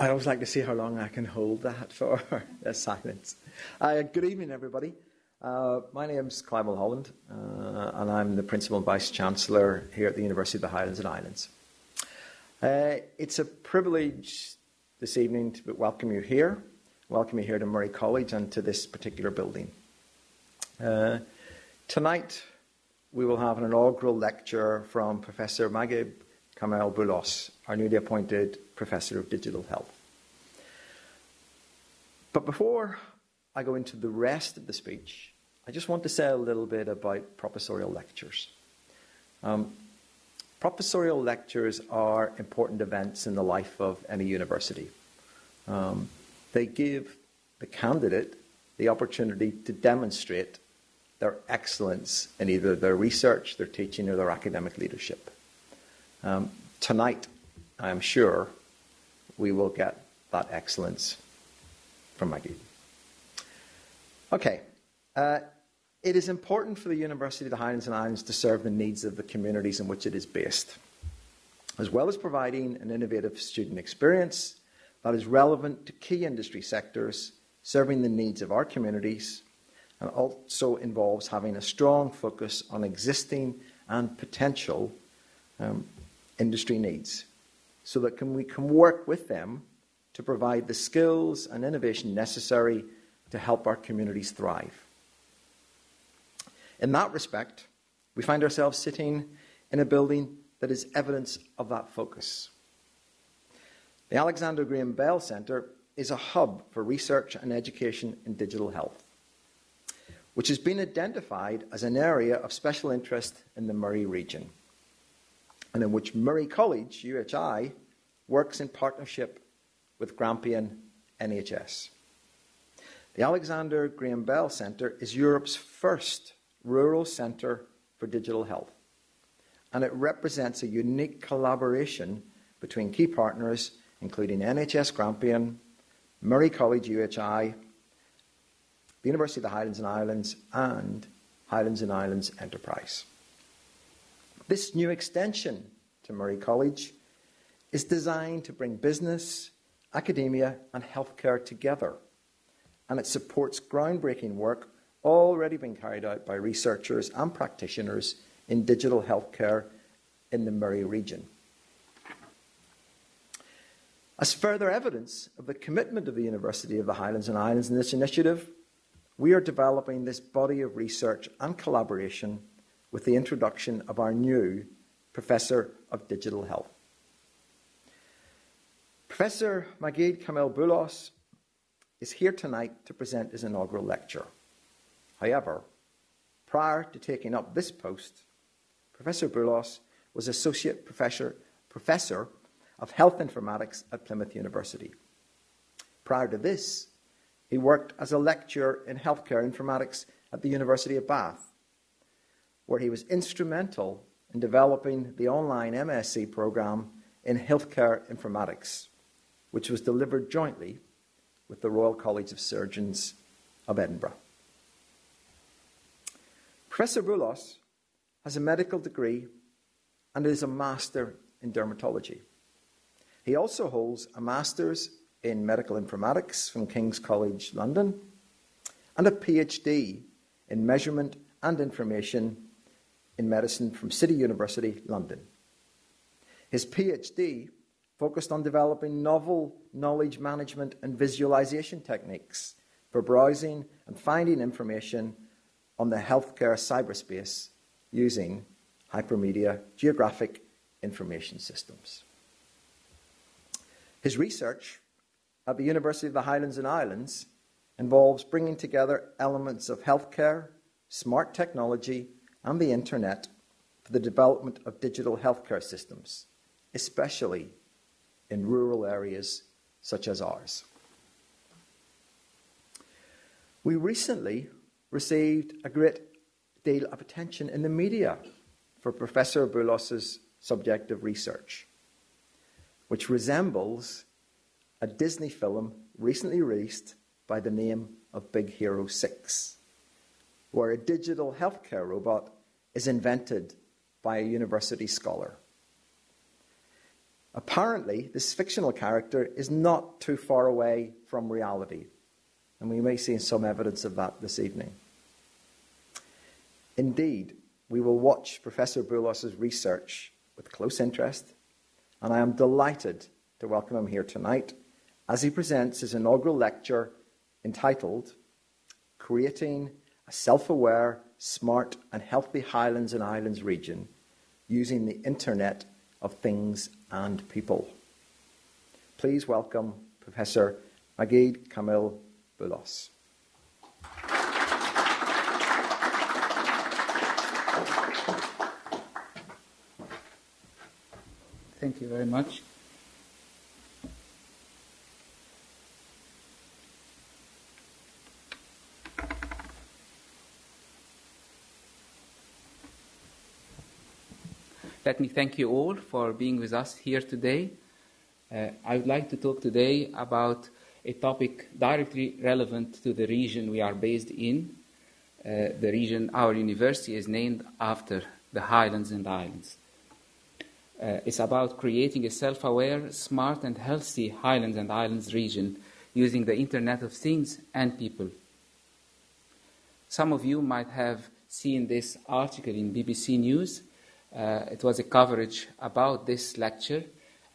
I always like to see how long I can hold that for, the silence. Good evening, everybody. My name's Clive Holland, and I'm the Principal Vice Chancellor here at the University of the Highlands and Islands. It's a privilege this evening to welcome you here to Moray College and to this particular building. Tonight, we will have an inaugural lecture from Professor Maged Kamel Boulos, our newly appointed Professor of Digital Health. But before I go into the rest of the speech, I just want to say a little bit about professorial lectures. Professorial lectures are important events in the life of any university. They give the candidate the opportunity to demonstrate their excellence in either their research, their teaching, or their academic leadership. Tonight, I'm sure, we will get that excellence from Maged. Okay. It is important for the University of the Highlands and Islands to serve the needs of the communities in which it is based, as well as providing an innovative student experience that is relevant to key industry sectors, serving the needs of our communities, and also involves having a strong focus on existing and potential industry needs, so that we can work with them to provide the skills and innovation necessary to help our communities thrive. In that respect, we find ourselves sitting in a building that is evidence of that focus. The Alexander Graham Bell Centre is a hub for research and education in digital health, which has been identified as an area of special interest in the Moray region, and in which Moray College UHI works in partnership with Grampian NHS. The Alexander Graham Bell Centre is Europe's first rural centre for digital health, and it represents a unique collaboration between key partners, including NHS Grampian, Moray College UHI, the University of the Highlands and Islands, and Highlands and Islands Enterprise. This new extension to Moray College is designed to bring business, academia, and healthcare together, and it supports groundbreaking work already being carried out by researchers and practitioners in digital healthcare in the Moray region. As further evidence of the commitment of the University of the Highlands and Islands in this initiative, we are developing this body of research and collaboration with the introduction of our new Professor of Digital Health. Professor Maged Kamel Boulos is here tonight to present his inaugural lecture. However, prior to taking up this post, Professor Boulos was Associate Professor of Health Informatics at Plymouth University. Prior to this, he worked as a lecturer in healthcare informatics at the University of Bath, where he was instrumental in developing the online MSc programme in healthcare informatics, which was delivered jointly with the Royal College of Surgeons of Edinburgh. Professor Boulos has a medical degree and is a master in dermatology. He also holds a master's in medical informatics from King's College London and a PhD in measurement and information in medicine from City University London. His PhD focused on developing novel knowledge management and visualization techniques for browsing and finding information on the healthcare cyberspace using hypermedia geographic information systems. His research at the University of the Highlands and Islands involves bringing together elements of healthcare, smart technology, and the internet for the development of digital healthcare systems, especially in rural areas such as ours. We recently received a great deal of attention in the media for Professor Boulos' subject of research, which resembles a Disney film recently released by the name of Big Hero 6, where a digital healthcare robot is invented by a university scholar. Apparently, this fictional character is not too far away from reality, and we may see some evidence of that this evening. Indeed, we will watch Professor Boulos' research with close interest, and I am delighted to welcome him here tonight as he presents his inaugural lecture entitled Creating a Self-Aware, Smart and Healthy Highlands and Islands Region Using the Internet of Things and People. Please welcome Professor Maged N Kamel Boulos. Thank you very much. Let me thank you all for being with us here today. I would like to talk today about a topic directly relevant to the region we are based in. The region our university is named after, the Highlands and Islands. It's about creating a self-aware, smart and healthy Highlands and Islands region using the Internet of Things and People. Some of you might have seen this article in BBC News. It was a coverage about this lecture,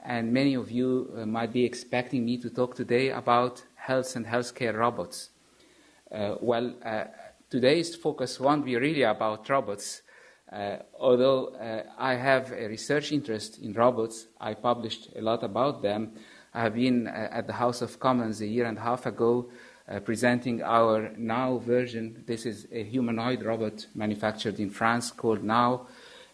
and many of you might be expecting me to talk today about health and healthcare robots. Today's focus won't be really about robots, although I have a research interest in robots. I published a lot about them. I have been at the House of Commons a year and a half ago presenting our NAO version. This is a humanoid robot manufactured in France called NAO.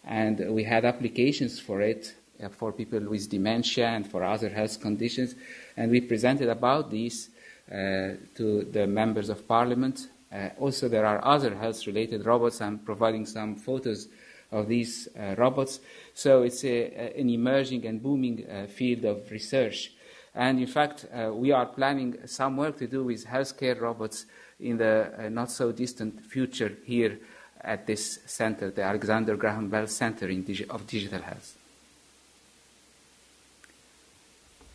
And we had applications for it, for people with dementia and for other health conditions. And we presented about these to the members of parliament. Also, there are other health-related robots. I'm providing some photos of these robots. So it's an emerging and booming field of research. And in fact, we are planning some work to do with healthcare robots in the not-so-distant future here at this center, the Alexander Graham Bell Centre of Digital Health.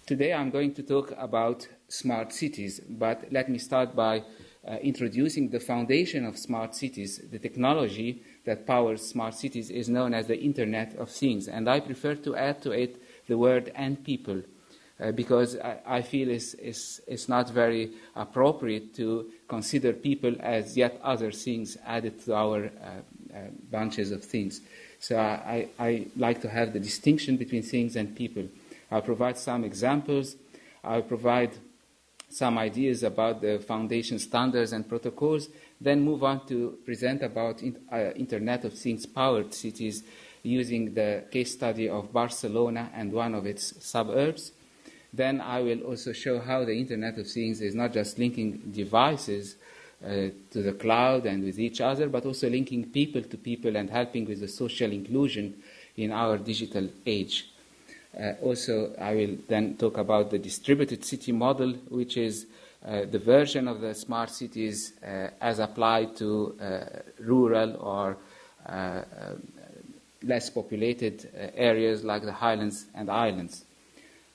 Today I'm going to talk about smart cities, but let me start by introducing the foundation of smart cities. The technology that powers smart cities is known as the Internet of Things, and I prefer to add to it the word "and people", because I feel it's not very appropriate to consider people as yet other things added to our bunches of things. So I like to have the distinction between things and people. I'll provide some examples. I'll provide some ideas about the foundation standards and protocols, then move on to present about Internet of Things-powered cities using the case study of Barcelona and one of its suburbs. Then I will also show how the Internet of Things is not just linking devices to the cloud and with each other, but also linking people to people and helping with the social inclusion in our digital age. Also, I will then talk about the distributed city model, which is the version of the smart cities as applied to rural or less populated areas like the Highlands and Islands.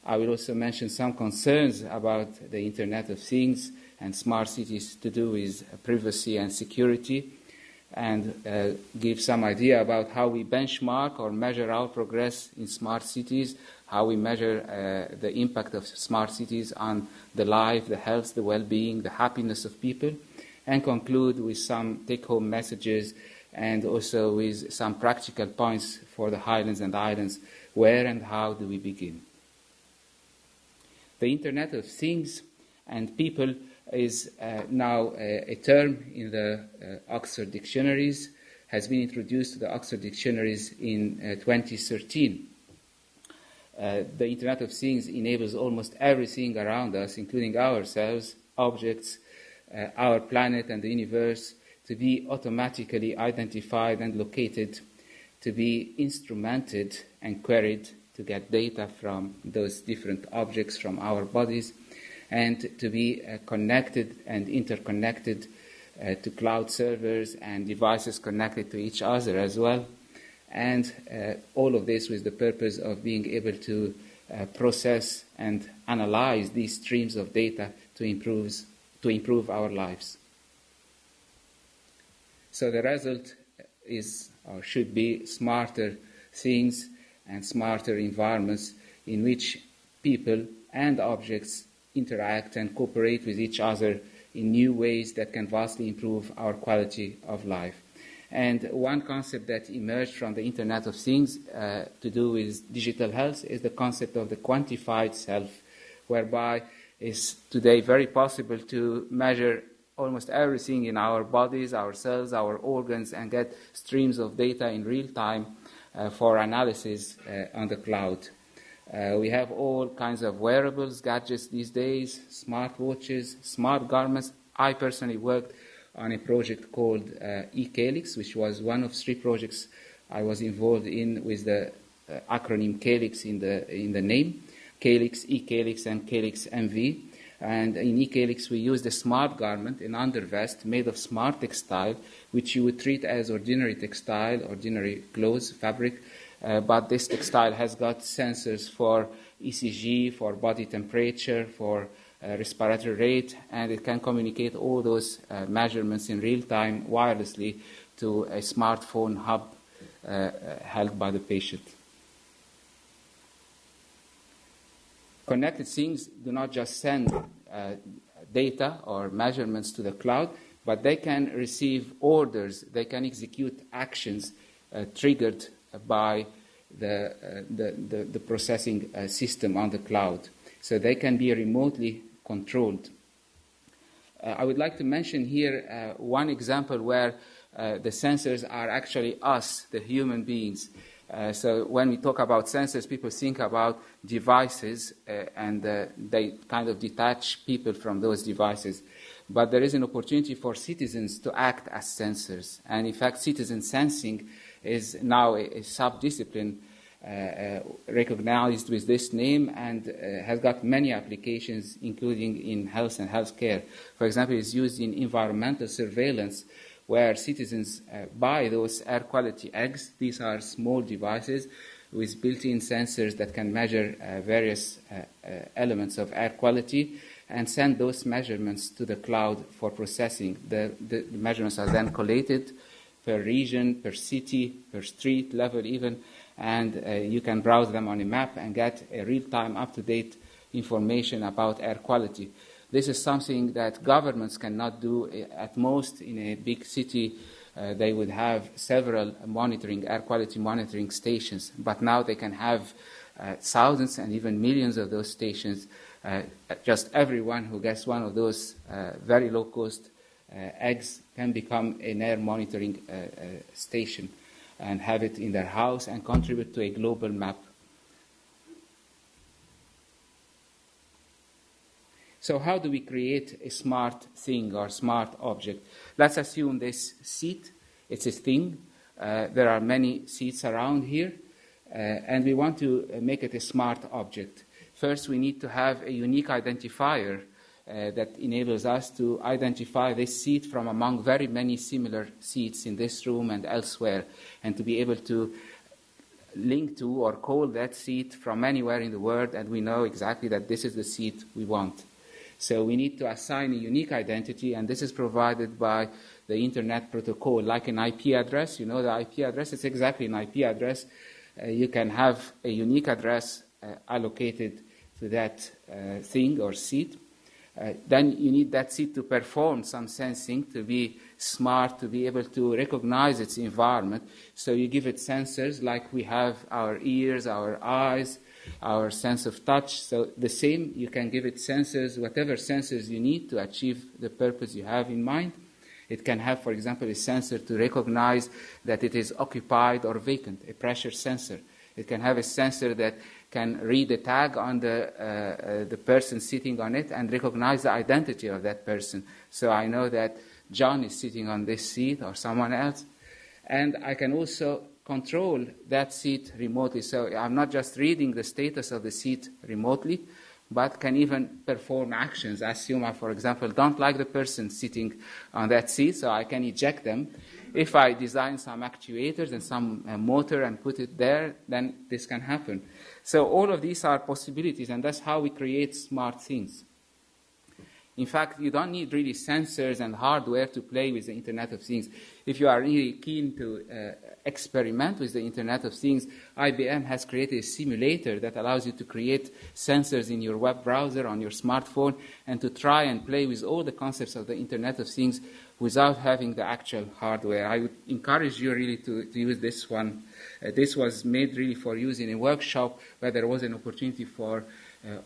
I will also mention some concerns about the Internet of Things and smart cities to do with privacy and security, and give some idea about how we benchmark or measure our progress in smart cities, how we measure the impact of smart cities on the life, the health, the well-being, the happiness of people, and conclude with some take-home messages and also with some practical points for the Highlands and Islands. Where and how do we begin? The Internet of Things and People is now a term in the Oxford Dictionaries, has been introduced to the Oxford Dictionaries in 2013. The Internet of Things enables almost everything around us, including ourselves, objects, our planet and the universe, to be automatically identified and located, to be instrumented and queried, to get data from those different objects, from our bodies, and to be connected and interconnected to cloud servers and devices connected to each other as well. And all of this with the purpose of being able to process and analyze these streams of data to improve our lives. So the result is or should be smarter things and smarter environments in which people and objects interact and cooperate with each other in new ways that can vastly improve our quality of life. And one concept that emerged from the Internet of Things to do with digital health is the concept of the quantified self, whereby it's today very possible to measure almost everything in our bodies, our cells, our organs, and get streams of data in real time for analysis on the cloud. We have all kinds of wearables, gadgets these days, smartwatches, smart garments. I personally worked on a project called eCAALYX, which was one of three projects I was involved in with the acronym CAALYX in the name, CAALYX, eCAALYX, and CAALYX MV. And in eCAALYX, we used a smart garment, an undervest made of smart textile, which you would treat as ordinary textile, ordinary clothes, fabric. But this textile has got sensors for ECG, for body temperature, for respiratory rate, and it can communicate all those measurements in real time wirelessly to a smartphone hub held by the patient. Connected things do not just send data or measurements to the cloud, but they can receive orders, they can execute actions triggered by the processing system on the cloud. So they can be remotely controlled. I would like to mention here one example where the sensors are actually us, the human beings. So when we talk about sensors, people think about devices and they kind of detach people from those devices. But there is an opportunity for citizens to act as sensors. And in fact, citizen sensing is now a sub-discipline recognized with this name and has got many applications, including in health and healthcare. For example, it's used in environmental surveillance, where citizens buy those air quality eggs. These are small devices with built-in sensors that can measure various elements of air quality and send those measurements to the cloud for processing. The measurements are then collated per region, per city, per street level even, and you can browse them on a map and get a real-time, up-to-date information about air quality. This is something that governments cannot do. At most, in a big city, they would have several monitoring, air quality monitoring stations, but now they can have thousands and even millions of those stations. Just everyone who gets one of those very low-cost eggs can become an air monitoring station and have it in their house and contribute to a global map. So how do we create a smart thing or smart object? Let's assume this seat, it's a thing. There are many seats around here, and we want to make it a smart object. First, we need to have a unique identifier that enables us to identify this seat from among very many similar seats in this room and elsewhere, and to be able to link to or call that seat from anywhere in the world, and we know exactly that this is the seat we want. So we need to assign a unique identity, and this is provided by the Internet protocol, like an IP address. You know the IP address, it's exactly an IP address. You can have a unique address allocated to that thing or seat. Then you need that seat to perform some sensing, to be smart, to be able to recognize its environment. So you give it sensors like we have our ears, our eyes, our sense of touch. So the same, you can give it sensors, whatever sensors you need to achieve the purpose you have in mind. It can have, for example, a sensor to recognize that it is occupied or vacant, a pressure sensor. It can have a sensor that can read a tag on the person sitting on it and recognize the identity of that person. So I know that John is sitting on this seat or someone else. And I can also control that seat remotely. So I'm not just reading the status of the seat remotely, but can even perform actions. I assume I, for example, don't like the person sitting on that seat, so I can eject them. If I design some actuators and some motor and put it there, then this can happen. So all of these are possibilities, and that's how we create smart things. In fact, you don't need really sensors and hardware to play with the Internet of Things. If you are really keen to experiment with the Internet of Things, IBM has created a simulator that allows you to create sensors in your web browser, on your smartphone, and to try and play with all the concepts of the Internet of Things without having the actual hardware. I would encourage you really to use this one. This was made really for use in a workshop where there was an opportunity for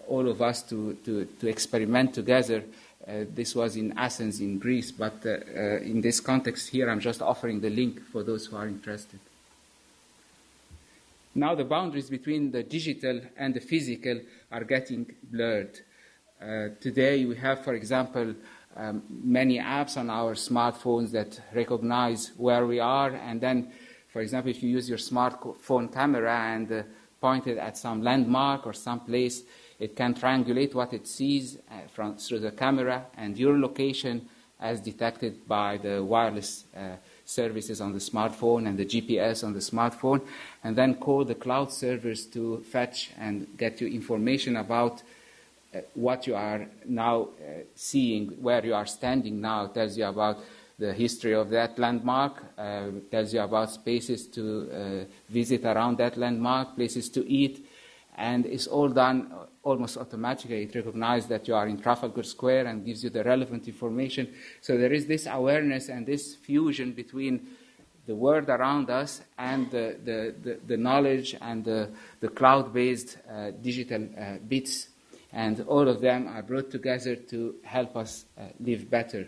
all of us to experiment together. This was in Athens in Greece, but in this context here, I'm just offering the link for those who are interested. Now the boundaries between the digital and the physical are getting blurred. Today we have, for example, many apps on our smartphones that recognize where we are, and then, for example, if you use your smartphone camera and point it at some landmark or some place, it can triangulate what it sees through the camera and your location as detected by the wireless services on the smartphone and the GPS on the smartphone, and then call the cloud servers to fetch and get you information about what you are now seeing, where you are standing now. It tells you about the history of that landmark, tells you about spaces to visit around that landmark, places to eat, and it's all done almost automatically. It recognizes that you are in Trafalgar Square and gives you the relevant information. So there is this awareness and this fusion between the world around us and the knowledge and the cloud-based digital bits. And all of them are brought together to help us live better.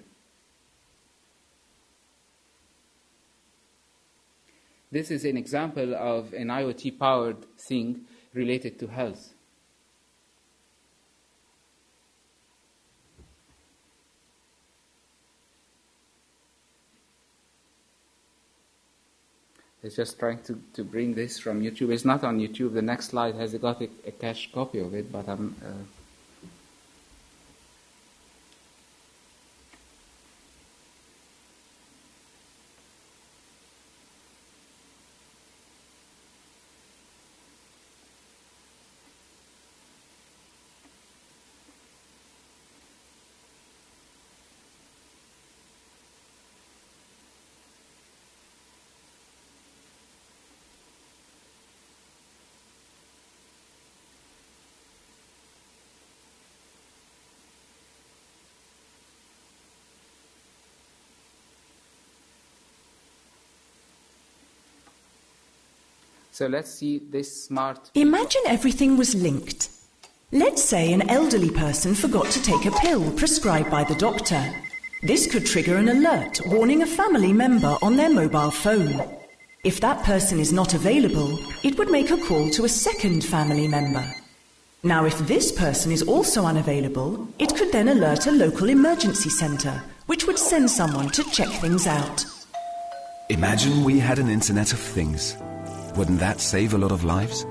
This is an example of an IoT-powered thing related to health. It's just trying to bring this from YouTube. It's not on YouTube. The next slide has got a cache copy of it, but I'm... So let's see this smart... Imagine everything was linked. Let's say an elderly person forgot to take a pill prescribed by the doctor. This could trigger an alert warning a family member on their mobile phone. If that person is not available, it would make a call to a second family member. Now, if this person is also unavailable, it could then alert a local emergency centre, which would send someone to check things out. Imagine we had an Internet of Things. Wouldn't that save a lot of lives?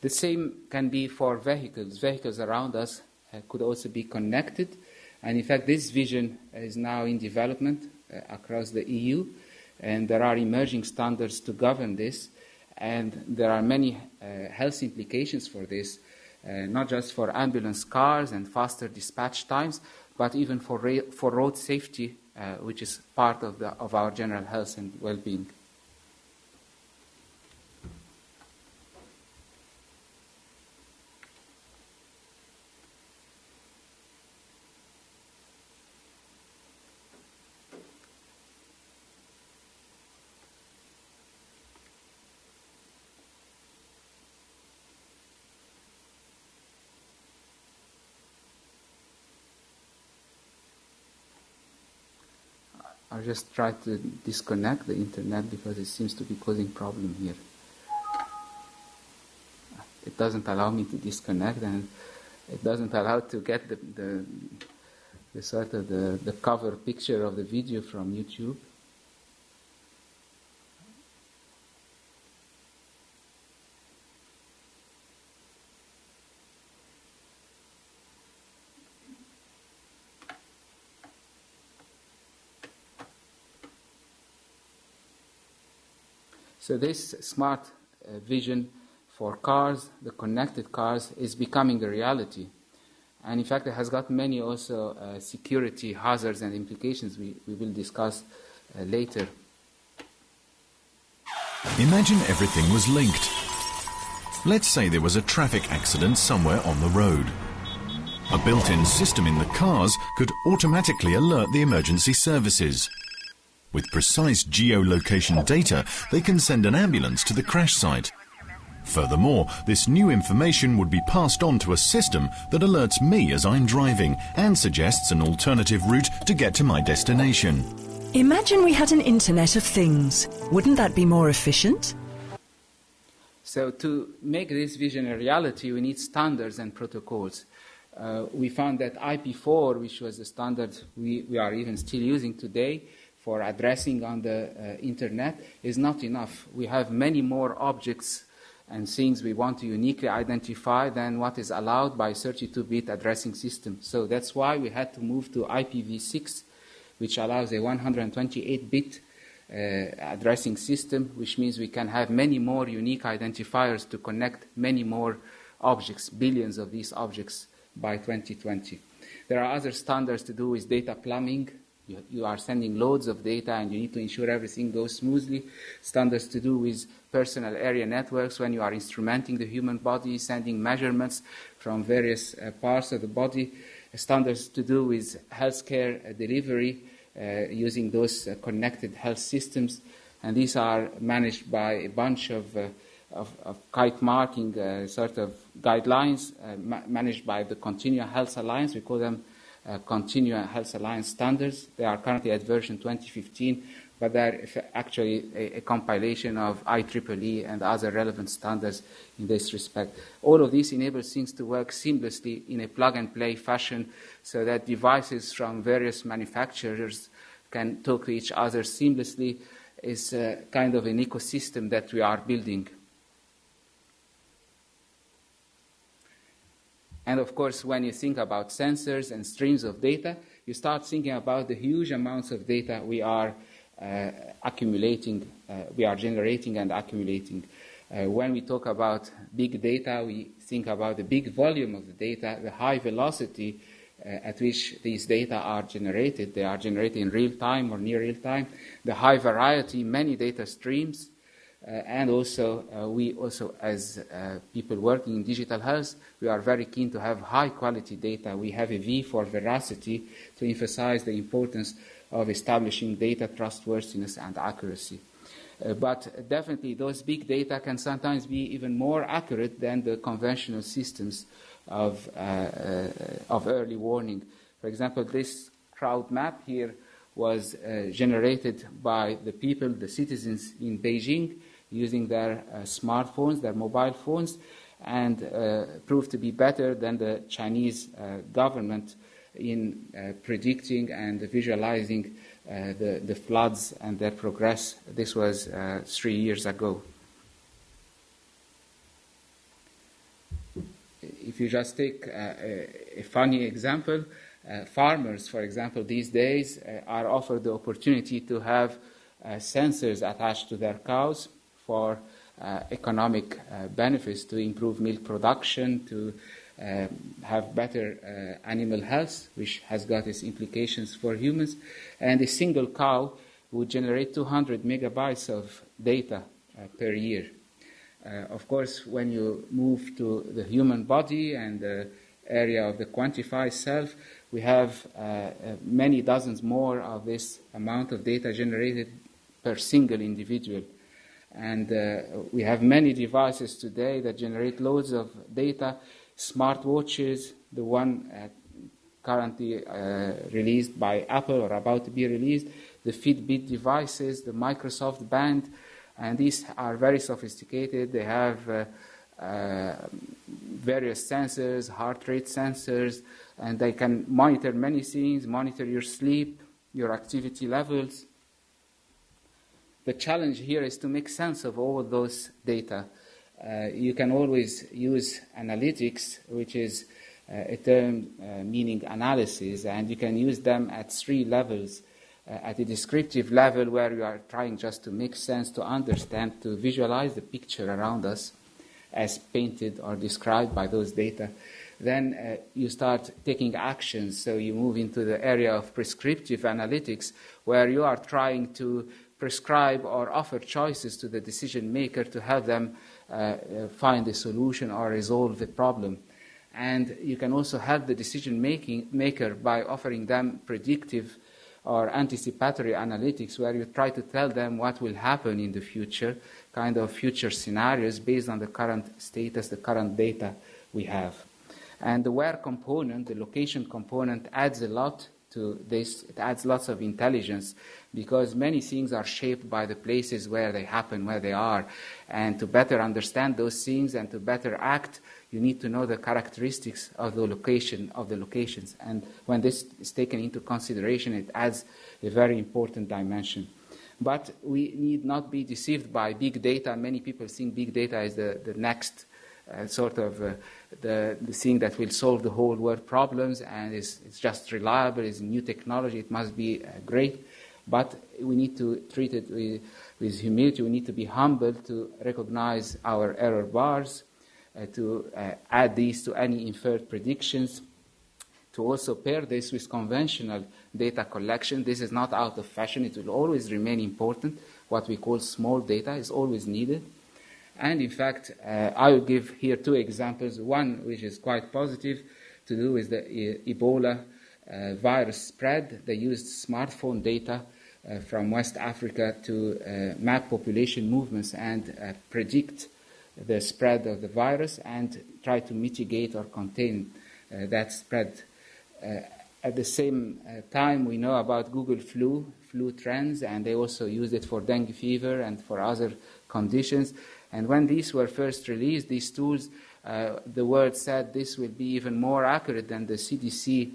The same can be for vehicles. Vehicles around us could also be connected. And in fact, this vision is now in development across the EU. And there are emerging standards to govern this. And there are many health implications for this, not just for ambulance cars and faster dispatch times, but even for road safety, which is part of our general health and well-being. I just try to disconnect the internet because it seems to be causing problem here. It doesn't allow me to disconnect, and it doesn't allow to get the sort of the cover picture of the video from YouTube. So this smart vision for cars, the connected cars, is becoming a reality. And in fact, it has got many also security hazards and implications we will discuss later. Imagine everything was linked. Let's say there was a traffic accident somewhere on the road. A built-in system in the cars could automatically alert the emergency services. With precise geolocation data, they can send an ambulance to the crash site. Furthermore, this new information would be passed on to a system that alerts me as I'm driving and suggests an alternative route to get to my destination. Imagine we had an Internet of Things. Wouldn't that be more efficient? So to make this vision a reality, we need standards and protocols. We found that IP4, which was the standard we are even still using today for addressing on the Internet, is not enough. We have many more objects and things we want to uniquely identify than what is allowed by 32-bit addressing system. So that's why we had to move to IPv6, which allows a 128-bit addressing system, which means we can have many more unique identifiers to connect many more objects, billions of these objects by 2020. There are other standards to do with data plumbing. You are sending loads of data and you need to ensure everything goes smoothly. Standards to do with personal area networks when you are instrumenting the human body, sending measurements from various parts of the body. Standards to do with healthcare delivery using those connected health systems. And these are managed by a bunch of kite marking sort of guidelines managed by the Continua Health Alliance. We call them Continua Health Alliance standards. They are currently at version 2015, but they are actually a compilation of IEEE and other relevant standards in this respect. All of this enables things to work seamlessly in a plug-and-play fashion so that devices from various manufacturers can talk to each other seamlessly. It's a kind of an ecosystem that we are building. And of course, when you think about sensors and streams of data, you start thinking about the huge amounts of data we are generating and accumulating. When we talk about big data, we think about the big volume of the data, the high velocity at which these data are generated. They are generated in real time or near real time. The high variety, many data streams. And also, we also, as people working in digital health, we are very keen to have high-quality data. We have a V for veracity to emphasize the importance of establishing data trustworthiness and accuracy. But definitely, those big data can sometimes be even more accurate than the conventional systems of early warning. For example, this crowd map here was generated by the people, the citizens in Beijing, using their smartphones, their mobile phones, and proved to be better than the Chinese government in predicting and visualizing the floods and their progress. This was 3 years ago. If you just take a funny example, farmers, for example, these days are offered the opportunity to have sensors attached to their cows for economic benefits, to improve milk production, to have better animal health, which has got its implications for humans. And a single cow would generate 200 megabytes of data per year. Of course, when you move to the human body and the area of the quantified self, we have many dozens more of this amount of data generated per single individual. And we have many devices today that generate loads of data, smartwatches, the one currently released by Apple or about to be released, the Fitbit devices, the Microsoft Band, and these are very sophisticated. They have various sensors, heart rate sensors, and they can monitor many things, monitor your sleep, your activity levels. The challenge here is to make sense of all those data. You can always use analytics, which is a term meaning analysis, and you can use them at three levels. at a descriptive level where you are trying just to make sense, to understand, to visualize the picture around us as painted or described by those data, then you start taking actions. So you move into the area of prescriptive analytics, where you are trying to prescribe or offer choices to the decision maker to help them find a solution or resolve the problem. And you can also help the decision maker by offering them predictive or anticipatory analytics, where you try to tell them what will happen in the future, kind of future scenarios based on the current status, the current data we have. And the where component, the location component, adds a lot to this. It adds lots of intelligence, because many things are shaped by the places where they happen, where they are. And to better understand those things and to better act, you need to know the characteristics of the location, of the locations. And when this is taken into consideration, it adds a very important dimension. But we need not be deceived by big data. Many people think big data is the next sort of the thing that will solve the whole world problems, and it's just reliable, it's new technology, it must be great. But we need to treat it with humility. We need to be humble to recognize our error bars, to add these to any inferred predictions, to also pair this with conventional data collection. This is not out of fashion. It will always remain important. What we call small data is always needed. And in fact, I will give here two examples, one which is quite positive, to do with the Ebola virus spread. They used smartphone data from West Africa to map population movements and predict the spread of the virus and try to mitigate or contain that spread. At the same time, we know about Google flu trends, and they also used it for dengue fever and for other conditions. And when these were first released, these tools, the world said this will be even more accurate than the CDC's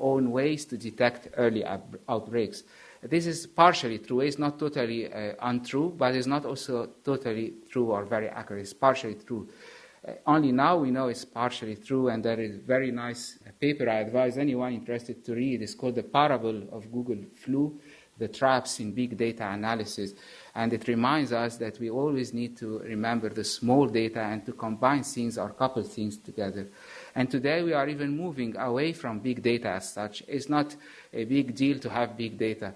own ways to detect early outbreaks. This is partially true. It's not totally untrue, but it's not also totally true or very accurate. It's partially true. Only now we know it's partially true, and there is a very nice paper I advise anyone interested to read. It's called The Parable of Google Flu, The Traps in Big Data Analysis. And it reminds us that we always need to remember the small data and to combine things or couple things together. And today we are even moving away from big data as such. It's not a big deal to have big data.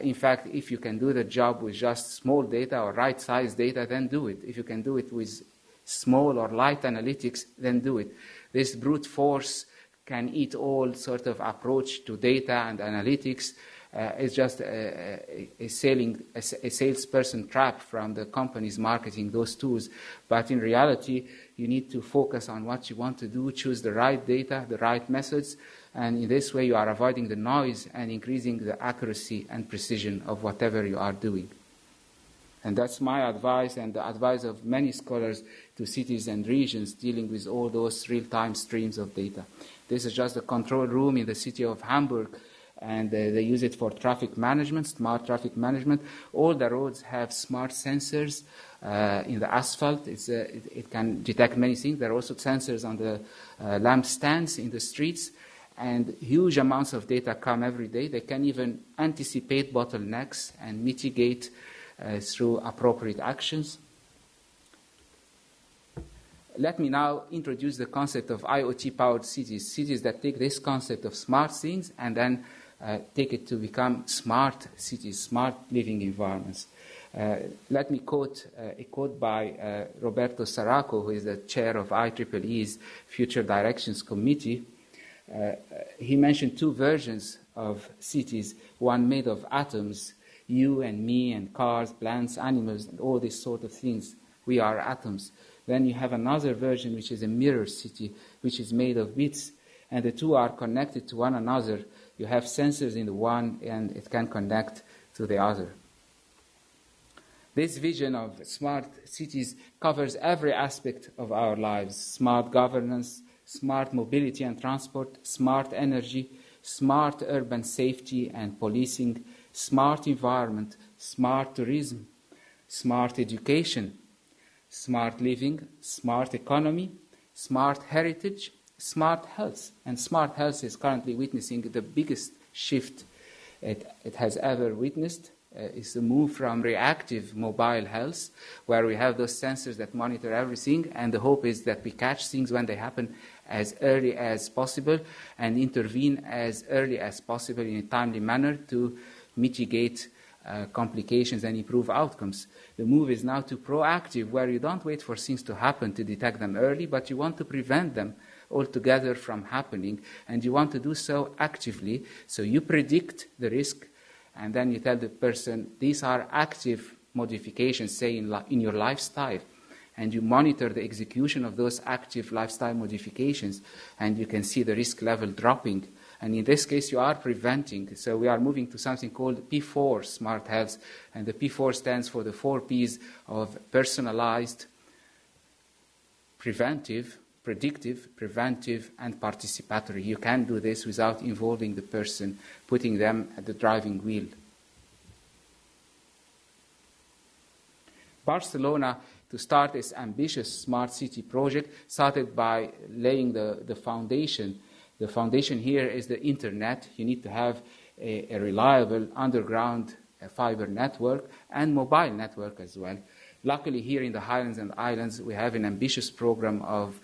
In fact, if you can do the job with just small data or right-sized data, then do it. If you can do it with small or light analytics, then do it. This brute force can eat all sort of approach to data and analytics. It's just a salesperson trap from the companies marketing those tools. But in reality, you need to focus on what you want to do, choose the right data, the right methods, and in this way you are avoiding the noise and increasing the accuracy and precision of whatever you are doing. And that's my advice and the advice of many scholars to cities and regions dealing with all those real-time streams of data. This is just a control room in the city of Hamburg, and they use it for traffic management, smart traffic management. All the roads have smart sensors in the asphalt. It can detect many things. There are also sensors on the lamp stands in the streets, and huge amounts of data come every day. They can even anticipate bottlenecks and mitigate through appropriate actions. Let me now introduce the concept of IoT-powered cities, cities that take this concept of smart things and then take it to become smart cities, smart living environments. Let me quote a quote by Roberto Saraco, who is the chair of IEEE's Future Directions Committee. He mentioned two versions of cities, one made of atoms, you and me and cars, plants, animals, and all these sort of things. We are atoms. Then you have another version, which is a mirror city, which is made of bits, and the two are connected to one another. You have sensors in the one, and it can connect to the other. This vision of smart cities covers every aspect of our lives: smart governance, smart mobility and transport, smart energy, smart urban safety and policing, smart environment, smart tourism, smart education, smart living, smart economy, smart heritage, smart health. And smart health is currently witnessing the biggest shift it has ever witnessed. Is the move from reactive mobile health, where we have those sensors that monitor everything, and the hope is that we catch things when they happen as early as possible and intervene as early as possible in a timely manner to mitigate complications and improve outcomes. The move is now to proactive, where you don't wait for things to happen to detect them early, but you want to prevent them altogether from happening, and you want to do so actively, so you predict the risk. And then you tell the person, these are active modifications, say, in your lifestyle. And you monitor the execution of those active lifestyle modifications. And you can see the risk level dropping. And in this case, you are preventing. So we are moving to something called P4 Smart Health. And the P4 stands for the 4 Ps of personalized, preventive, predictive, preventive, and participatory. You can do this without involving the person, putting them at the driving wheel. Barcelona, to start this ambitious smart city project, started by laying the foundation. The foundation here is the internet. You need to have a reliable underground fiber network and mobile network as well. Luckily, here in the Highlands and Islands, we have an ambitious program of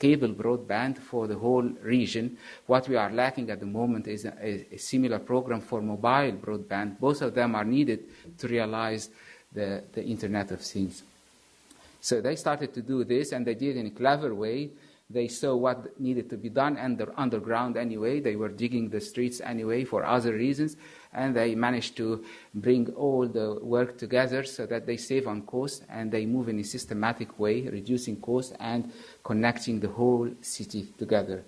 cable broadband for the whole region. What we are lacking at the moment is a similar program for mobile broadband. Both of them are needed to realize the Internet of Things. So they started to do this, and they did it in a clever way. They saw what needed to be done, and they're underground anyway. They were digging the streets anyway for other reasons, and they managed to bring all the work together so that they save on cost and they move in a systematic way, reducing cost and connecting the whole city together.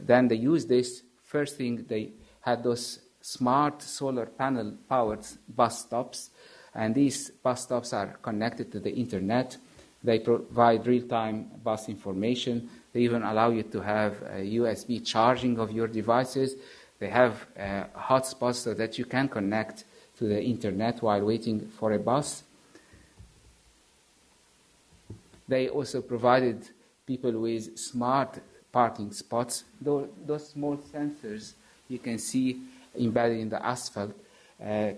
Then they used this. First thing, they had those smart solar panel-powered bus stops, and these bus stops are connected to the Internet. They provide real-time bus information. They even allow you to have USB charging of your devices. They have hotspots so that you can connect to the Internet while waiting for a bus. They also provided people with smart parking spots. Those small sensors you can see embedded in the asphalt,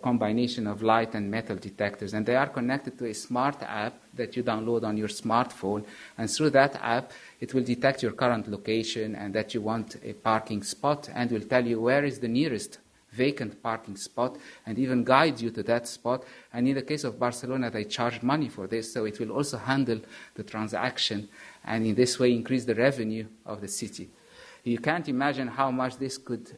combination of light and metal detectors, and they are connected to a smart app that you download on your smartphone, and through that app it will detect your current location and that you want a parking spot, and will tell you where is the nearest vacant parking spot and even guide you to that spot. And in the case of Barcelona, they charge money for this, so it will also handle the transaction and in this way increase the revenue of the city. You can't imagine how much this could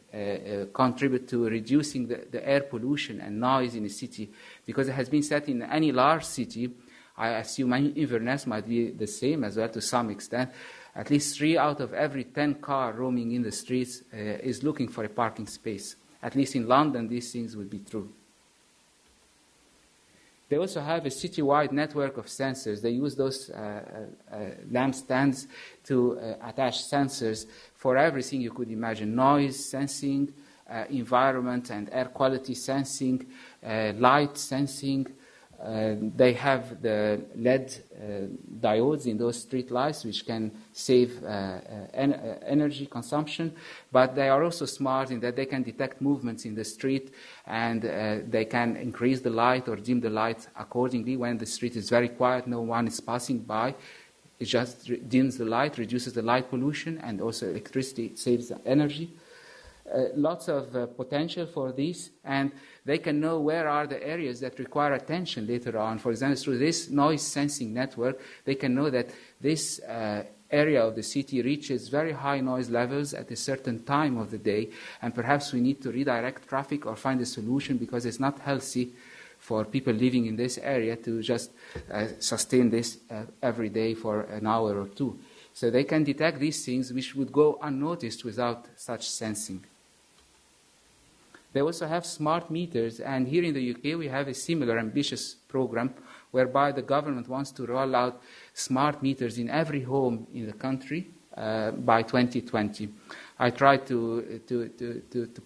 contribute to reducing the air pollution and noise in a city, because it has been said in any large city, I assume Inverness might be the same as well to some extent, at least 3 out of every 10 car roaming in the streets is looking for a parking space. At least in London, these things would be true. They also have a city-wide network of sensors. They use those lampstands to attach sensors for everything you could imagine: noise sensing, environment and air quality sensing, light sensing. They have the LED diodes in those street lights, which can save energy consumption, but they are also smart in that they can detect movements in the street, and they can increase the light or dim the light accordingly. When the street is very quiet, no one is passing by, it just dims the light, reduces the light pollution, and also electricity saves energy. Lots of potential for these, and they can know where are the areas that require attention later on. For example, through this noise sensing network, they can know that this area of the city reaches very high noise levels at a certain time of the day, and perhaps we need to redirect traffic or find a solution, because it's not healthy for people living in this area to just sustain this every day for an hour or two. So they can detect these things which would go unnoticed without such sensing. They also have smart meters, and here in the UK we have a similar ambitious program whereby the government wants to roll out smart meters in every home in the country by 2020. I tried to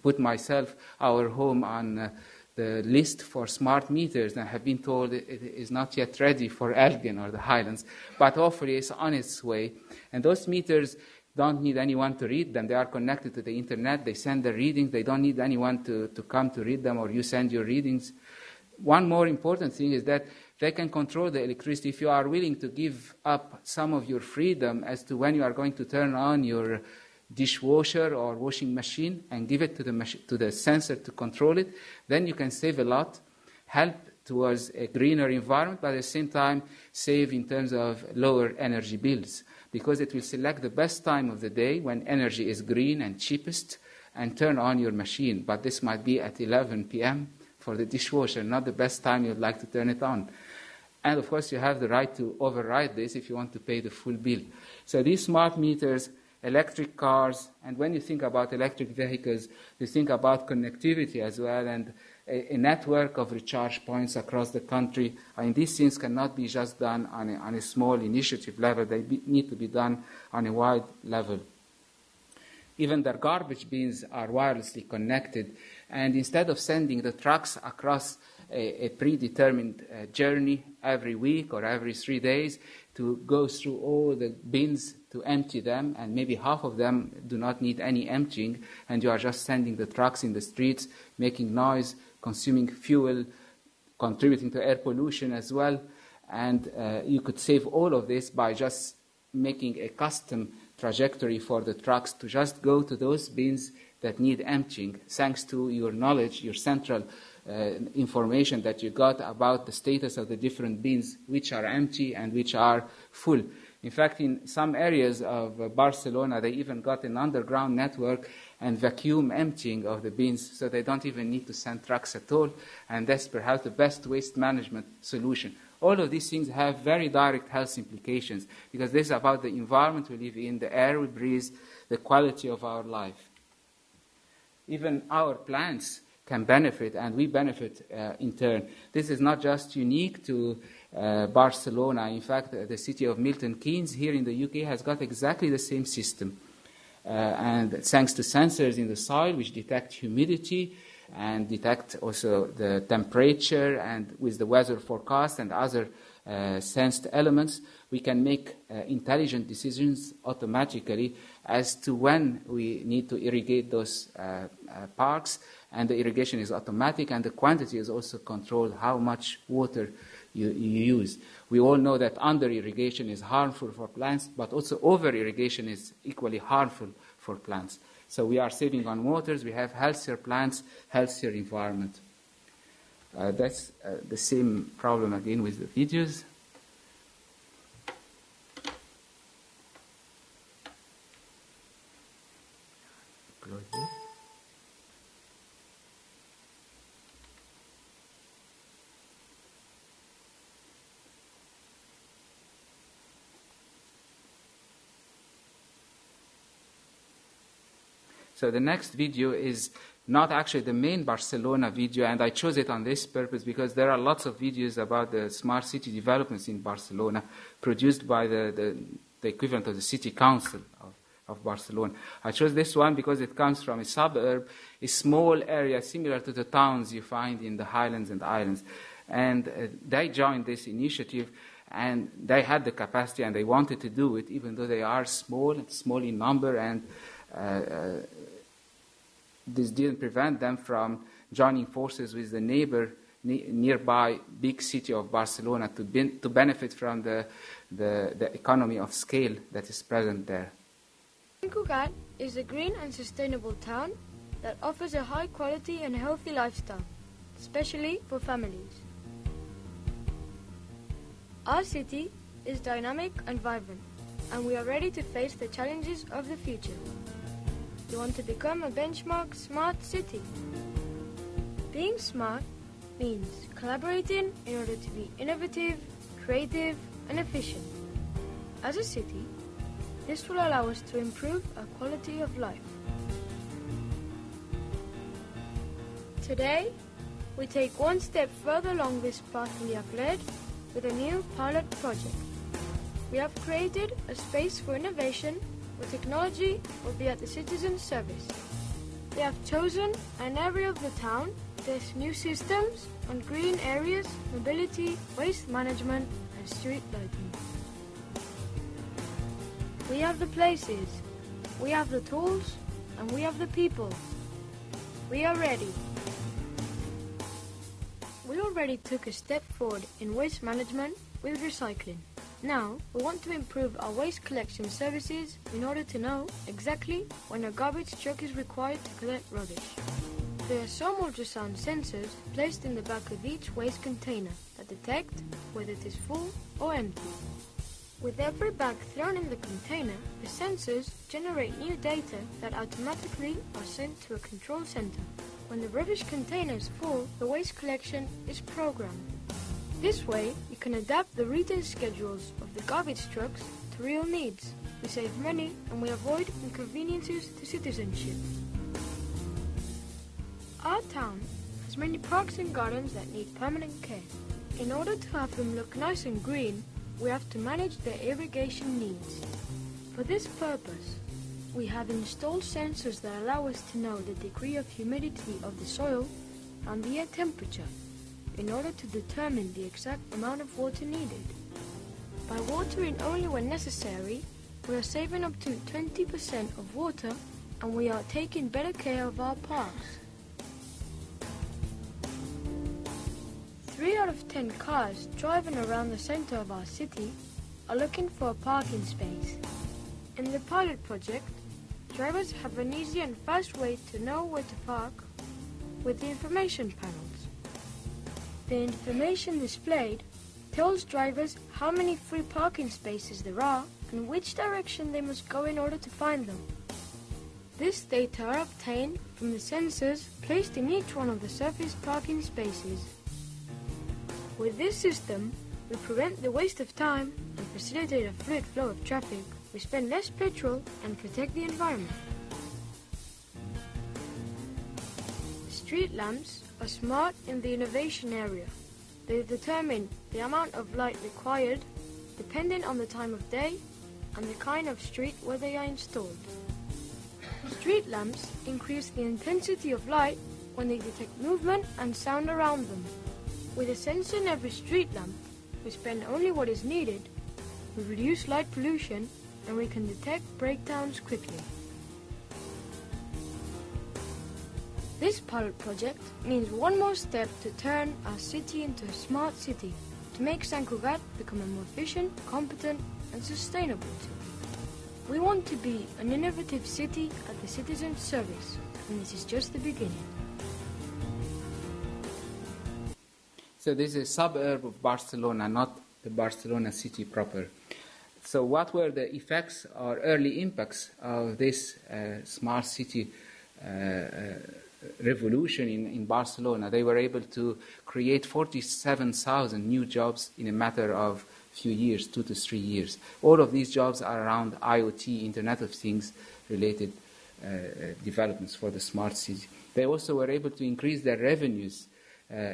put myself, our home, on the list for smart meters, and I have been told it is not yet ready for Elgin or the Highlands, but hopefully it's on its way. And those meters don't need anyone to read them. They are connected to the internet. They send their readings. They don't need anyone to come to read them, or you send your readings. One more important thing is that they can control the electricity. If you are willing to give up some of your freedom as to when you are going to turn on your dishwasher or washing machine and give it to the sensor to control it, then you can save a lot, help towards a greener environment, but at the same time save in terms of lower energy bills, because it will select the best time of the day when energy is green and cheapest and turn on your machine. But this might be at 11 p.m. for the dishwasher, not the best time you'd like to turn it on. And of course you have the right to override this if you want to pay the full bill. So these smart meters, electric cars, and when you think about electric vehicles, you think about connectivity as well, and a network of recharge points across the country. I mean, these things cannot be just done on a small initiative level. They need to be done on a wide level. Even their garbage bins are wirelessly connected, and instead of sending the trucks across a predetermined journey every week or every 3 days to go through all the bins to empty them, and maybe half of them do not need any emptying, and you are just sending the trucks in the streets, making noise, consuming fuel, contributing to air pollution as well, and you could save all of this by just making a custom trajectory for the trucks to just go to those bins that need emptying, thanks to your knowledge, your central information that you got about the status of the different bins, which are empty and which are full. In fact, in some areas of Barcelona, they even got an underground network and vacuum emptying of the bins, so they don't even need to send trucks at all, and that's perhaps the best waste management solution. All of these things have very direct health implications, because this is about the environment we live in, the air we breathe, the quality of our life. Even our plants can benefit, and we benefit in turn. This is not just unique to Barcelona. In fact, the city of Milton Keynes here in the UK has got exactly the same system. And thanks to sensors in the soil which detect humidity and detect also the temperature, and with the weather forecast and other sensed elements, we can make intelligent decisions automatically as to when we need to irrigate those parks, and the irrigation is automatic, and the quantity is also controlled, how much water you use. We all know that under-irrigation is harmful for plants, but also over-irrigation is equally harmful for plants. So we are saving on waters, we have healthier plants, healthier environment. That's the same problem again with the videos. So the next video is not actually the main Barcelona video, and I chose it on this purpose because there are lots of videos about the smart city developments in Barcelona produced by the equivalent of the city council of Barcelona. I chose this one because it comes from a suburb, a small area similar to the towns you find in the Highlands and Islands. And they joined this initiative, and they had the capacity and they wanted to do it, even though they are small, and small in number, and this didn't prevent them from joining forces with the nearby big city of Barcelona to benefit from the economy of scale that is present there. Sant Cugat is a green and sustainable town that offers a high quality and healthy lifestyle, especially for families. Our city is dynamic and vibrant, and we are ready to face the challenges of the future. We want to become a benchmark smart city. Being smart means collaborating in order to be innovative, creative, and efficient. As a city, this will allow us to improve our quality of life. Today, we take one step further along this path we have led with a new pilot project. We have created a space for innovation where technology will be at the citizen's service. We have chosen an area of the town to test new systems on green areas, mobility, waste management, and street lighting. We have the places, We have the tools and we have the people. We are ready. We already took a step forward in waste management with recycling. Now, we want to improve our waste collection services in order to know exactly when a garbage truck is required to collect rubbish. There are some ultrasound sensors placed in the back of each waste container that detect whether it is full or empty. With every bag thrown in the container, the sensors generate new data that automatically are sent to a control center. When the rubbish container is full, the waste collection is programmed. This way, you can adapt the return schedules of the garbage trucks to real needs. We save money and we avoid inconveniences to citizenship. Our town has many parks and gardens that need permanent care. In order to have them look nice and green, we have to manage their irrigation needs. For this purpose, we have installed sensors that allow us to know the degree of humidity of the soil and the air temperature in order to determine the exact amount of water needed. By watering only when necessary, we are saving up to 20% of water and we are taking better care of our parks. 3 out of 10 cars driving around the centre of our city are looking for a parking space. In the pilot project, drivers have an easy and fast way to know where to park with the information panels. The information displayed tells drivers how many free parking spaces there are and which direction they must go in order to find them. This data are obtained from the sensors placed in each one of the surfaced parking spaces. With this system, we prevent the waste of time and facilitate a fluid flow of traffic. We spend less petrol and protect the environment. Street lamps are smart in the innovation area. They determine the amount of light required depending on the time of day and the kind of street where they are installed. Street lamps increase the intensity of light when they detect movement and sound around them. With a sensor in every street lamp, we spend only what is needed, we reduce light pollution, and we can detect breakdowns quickly. This pilot project means one more step to turn our city into a smart city, to make Sant Cugat become a more efficient, competent, and sustainable city. We want to be an innovative city at the citizen's service, and this is just the beginning. So this is a suburb of Barcelona, not the Barcelona city proper. So what were the effects or early impacts of this smart city revolution in Barcelona? They were able to create 47,000 new jobs in a matter of few years, 2 to 3 years. All of these jobs are around IoT, Internet of Things related developments for the smart city. They also were able to increase their revenues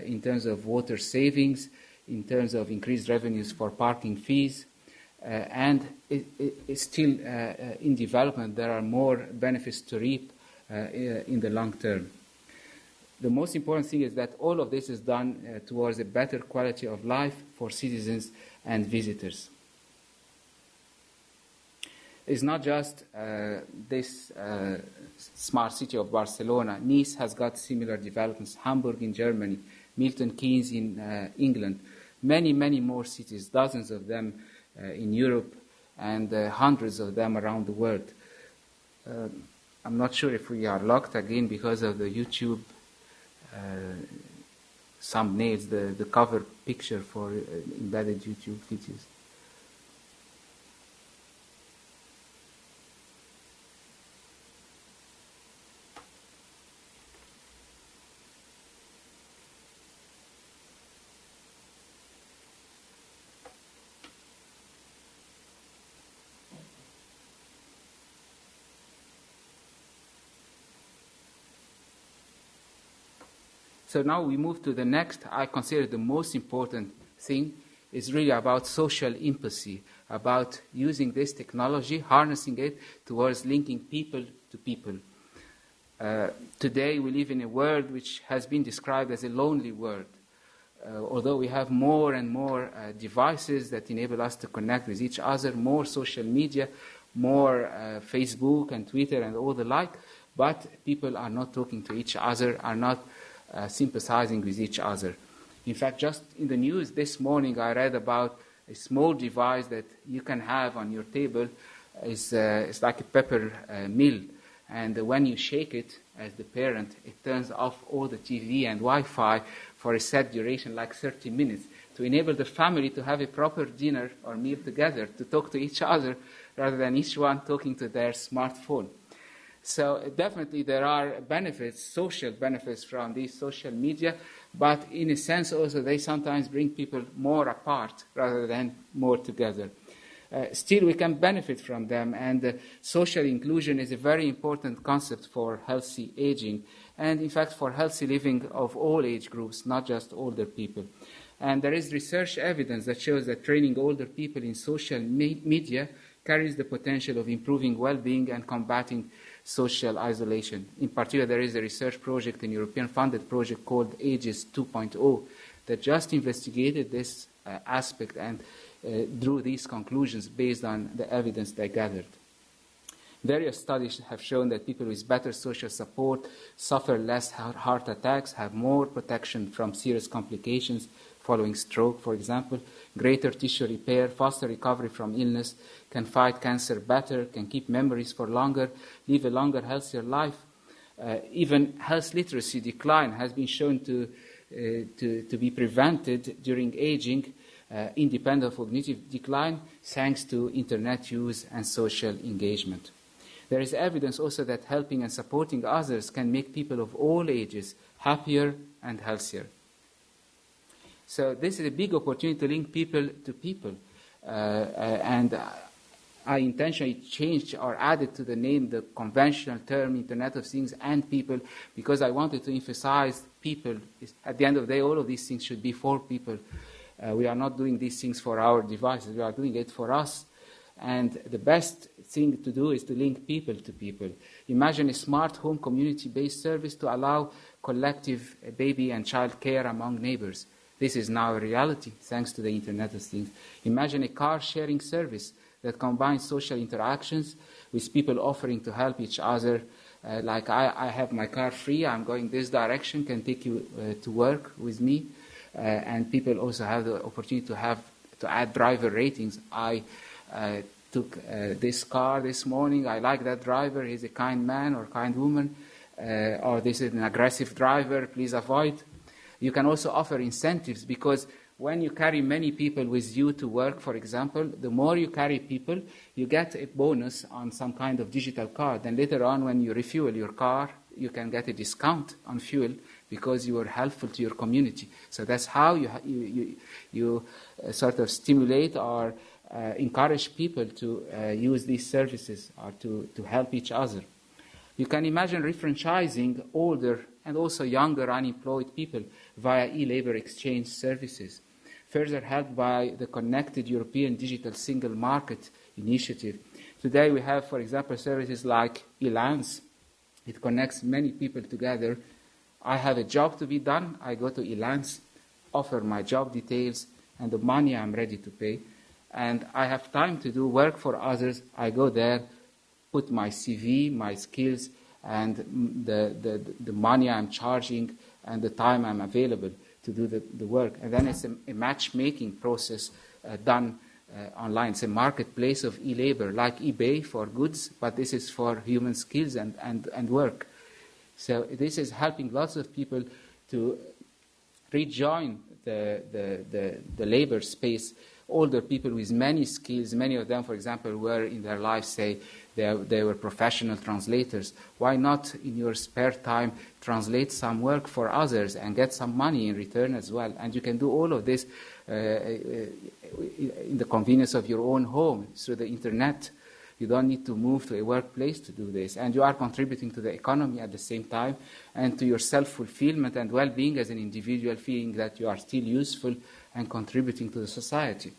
in terms of water savings, in terms of increased revenues for parking fees, and it's still in development. There are more benefits to reap in the long term. The most important thing is that all of this is done towards a better quality of life for citizens and visitors. It's not just this smart city of Barcelona. Nice has got similar developments, Hamburg in Germany, Milton Keynes in England. Many, many more cities, dozens of them in Europe and hundreds of them around the world. I'm not sure if we are locked again because of the YouTube thumbnails, the cover picture for embedded YouTube videos. So now we move to the next. I consider the most important thing is really about social empathy, about using this technology, harnessing it towards linking people to people. Today we live in a world which has been described as a lonely world. Although we have more and more devices that enable us to connect with each other, more social media, more Facebook and Twitter and all the like, but people are not talking to each other, are not sympathizing with each other. In fact, just in the news this morning, I read about a small device that you can have on your table. It's like a pepper mill. And when you shake it, as the parent, it turns off all the TV and Wi-Fi for a set duration, like 30 minutes, to enable the family to have a proper dinner or meal together, to talk to each other, rather than each one talking to their smartphone. So definitely there are benefits, social benefits from these social media, but in a sense also they sometimes bring people more apart rather than more together. Still, we can benefit from them, and social inclusion is a very important concept for healthy aging, and in fact for healthy living of all age groups, not just older people. And there is research evidence that shows that training older people in social media carries the potential of improving well-being and combating social isolation. In particular, there is a research project, a European-funded project called Ages 2.0, that just investigated this aspect and drew these conclusions based on the evidence they gathered. Various studies have shown that people with better social support suffer less heart attacks, have more protection from serious complications following stroke, for example, greater tissue repair, faster recovery from illness, can fight cancer better, can keep memories for longer, live a longer, healthier life. Even health literacy decline has been shown to be prevented during aging, independent of cognitive decline, thanks to internet use and social engagement. There is evidence also that helping and supporting others can make people of all ages happier and healthier. So this is a big opportunity to link people to people. And I intentionally changed or added to the name the conventional term Internet of Things and people, because I wanted to emphasize people. At the end of the day, all of these things should be for people. We are not doing these things for our devices. We are doing it for us. And the best thing to do is to link people to people. Imagine a smart home community-based service to allow collective baby and child care among neighbors. This is now a reality thanks to the Internet of Things. Imagine a car-sharing service that combines social interactions with people offering to help each other. Like I have my car free, I'm going this direction, can take you to work with me. And people also have the opportunity to add driver ratings. I took this car this morning. I like that driver. He's a kind man or kind woman. Or this is an aggressive driver. Please avoid. You can also offer incentives, because when you carry many people with you to work, for example, the more you carry people, you get a bonus on some kind of digital card. And later on, when you refuel your car, you can get a discount on fuel because you were helpful to your community. So that's how you sort of stimulate or encourage people to use these services or to help each other. You can imagine refranchising older and also younger unemployed people via e-labor exchange services, further helped by the Connected European Digital Single Market Initiative. Today we have, for example, services like Elance. It connects many people together. I have a job to be done. I go to Elance, offer my job details and the money I'm ready to pay. And I have time to do work for others. I go there, put my CV, my skills, and the money I'm charging and the time I'm available to do the work. And then it's a matchmaking process done online. It's a marketplace of e-labor, like eBay for goods, but this is for human skills and work. So this is helping lots of people to rejoin the labor space. Older people with many skills, many of them, for example, were in their lives, say, they were professional translators. Why not, in your spare time, translate some work for others and get some money in return as well? And you can do all of this in the convenience of your own home through the Internet. You don't need to move to a workplace to do this. And you are contributing to the economy at the same time and to your self-fulfillment and well-being as an individual, feeling that you are still useful and contributing to the society.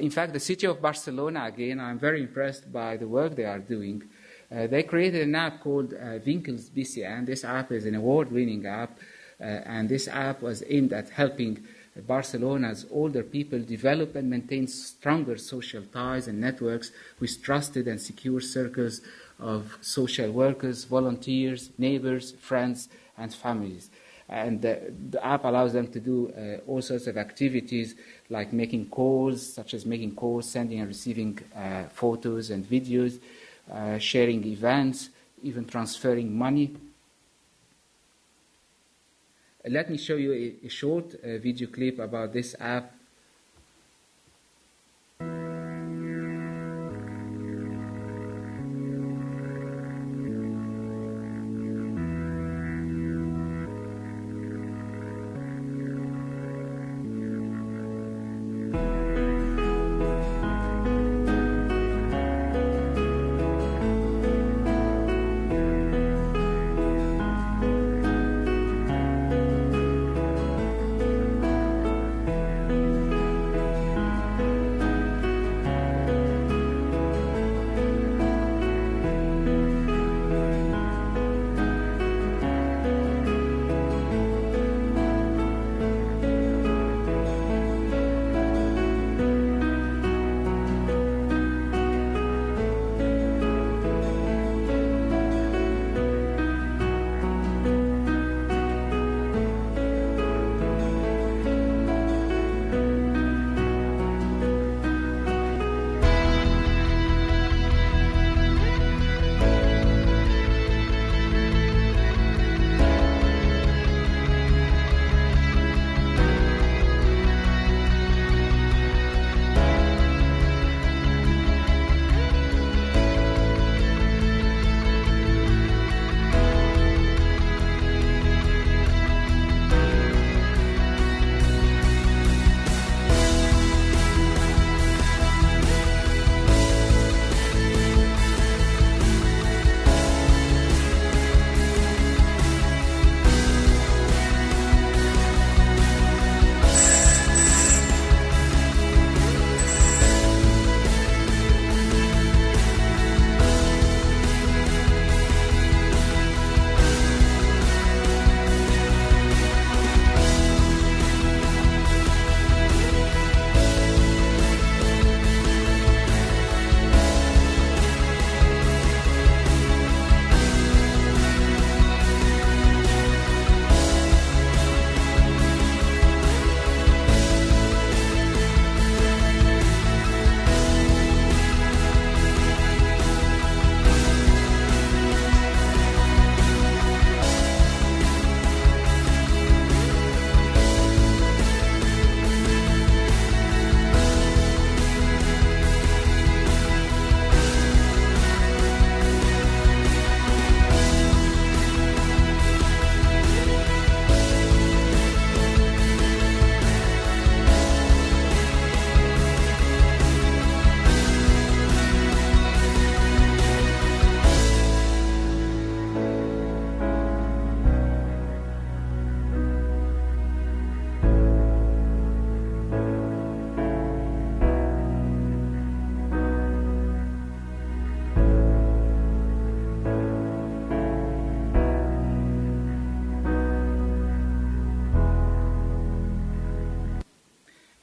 In fact, the city of Barcelona, again, I'm very impressed by the work they are doing. They created an app called Winkels BCN. This app is an award-winning app, and this app was aimed at helping Barcelona's older people develop and maintain stronger social ties and networks with trusted and secure circles of social workers, volunteers, neighbors, friends, and families. And the app allows them to do all sorts of activities like making calls, sending and receiving photos and videos, sharing events, even transferring money. Let me show you a short video clip about this app.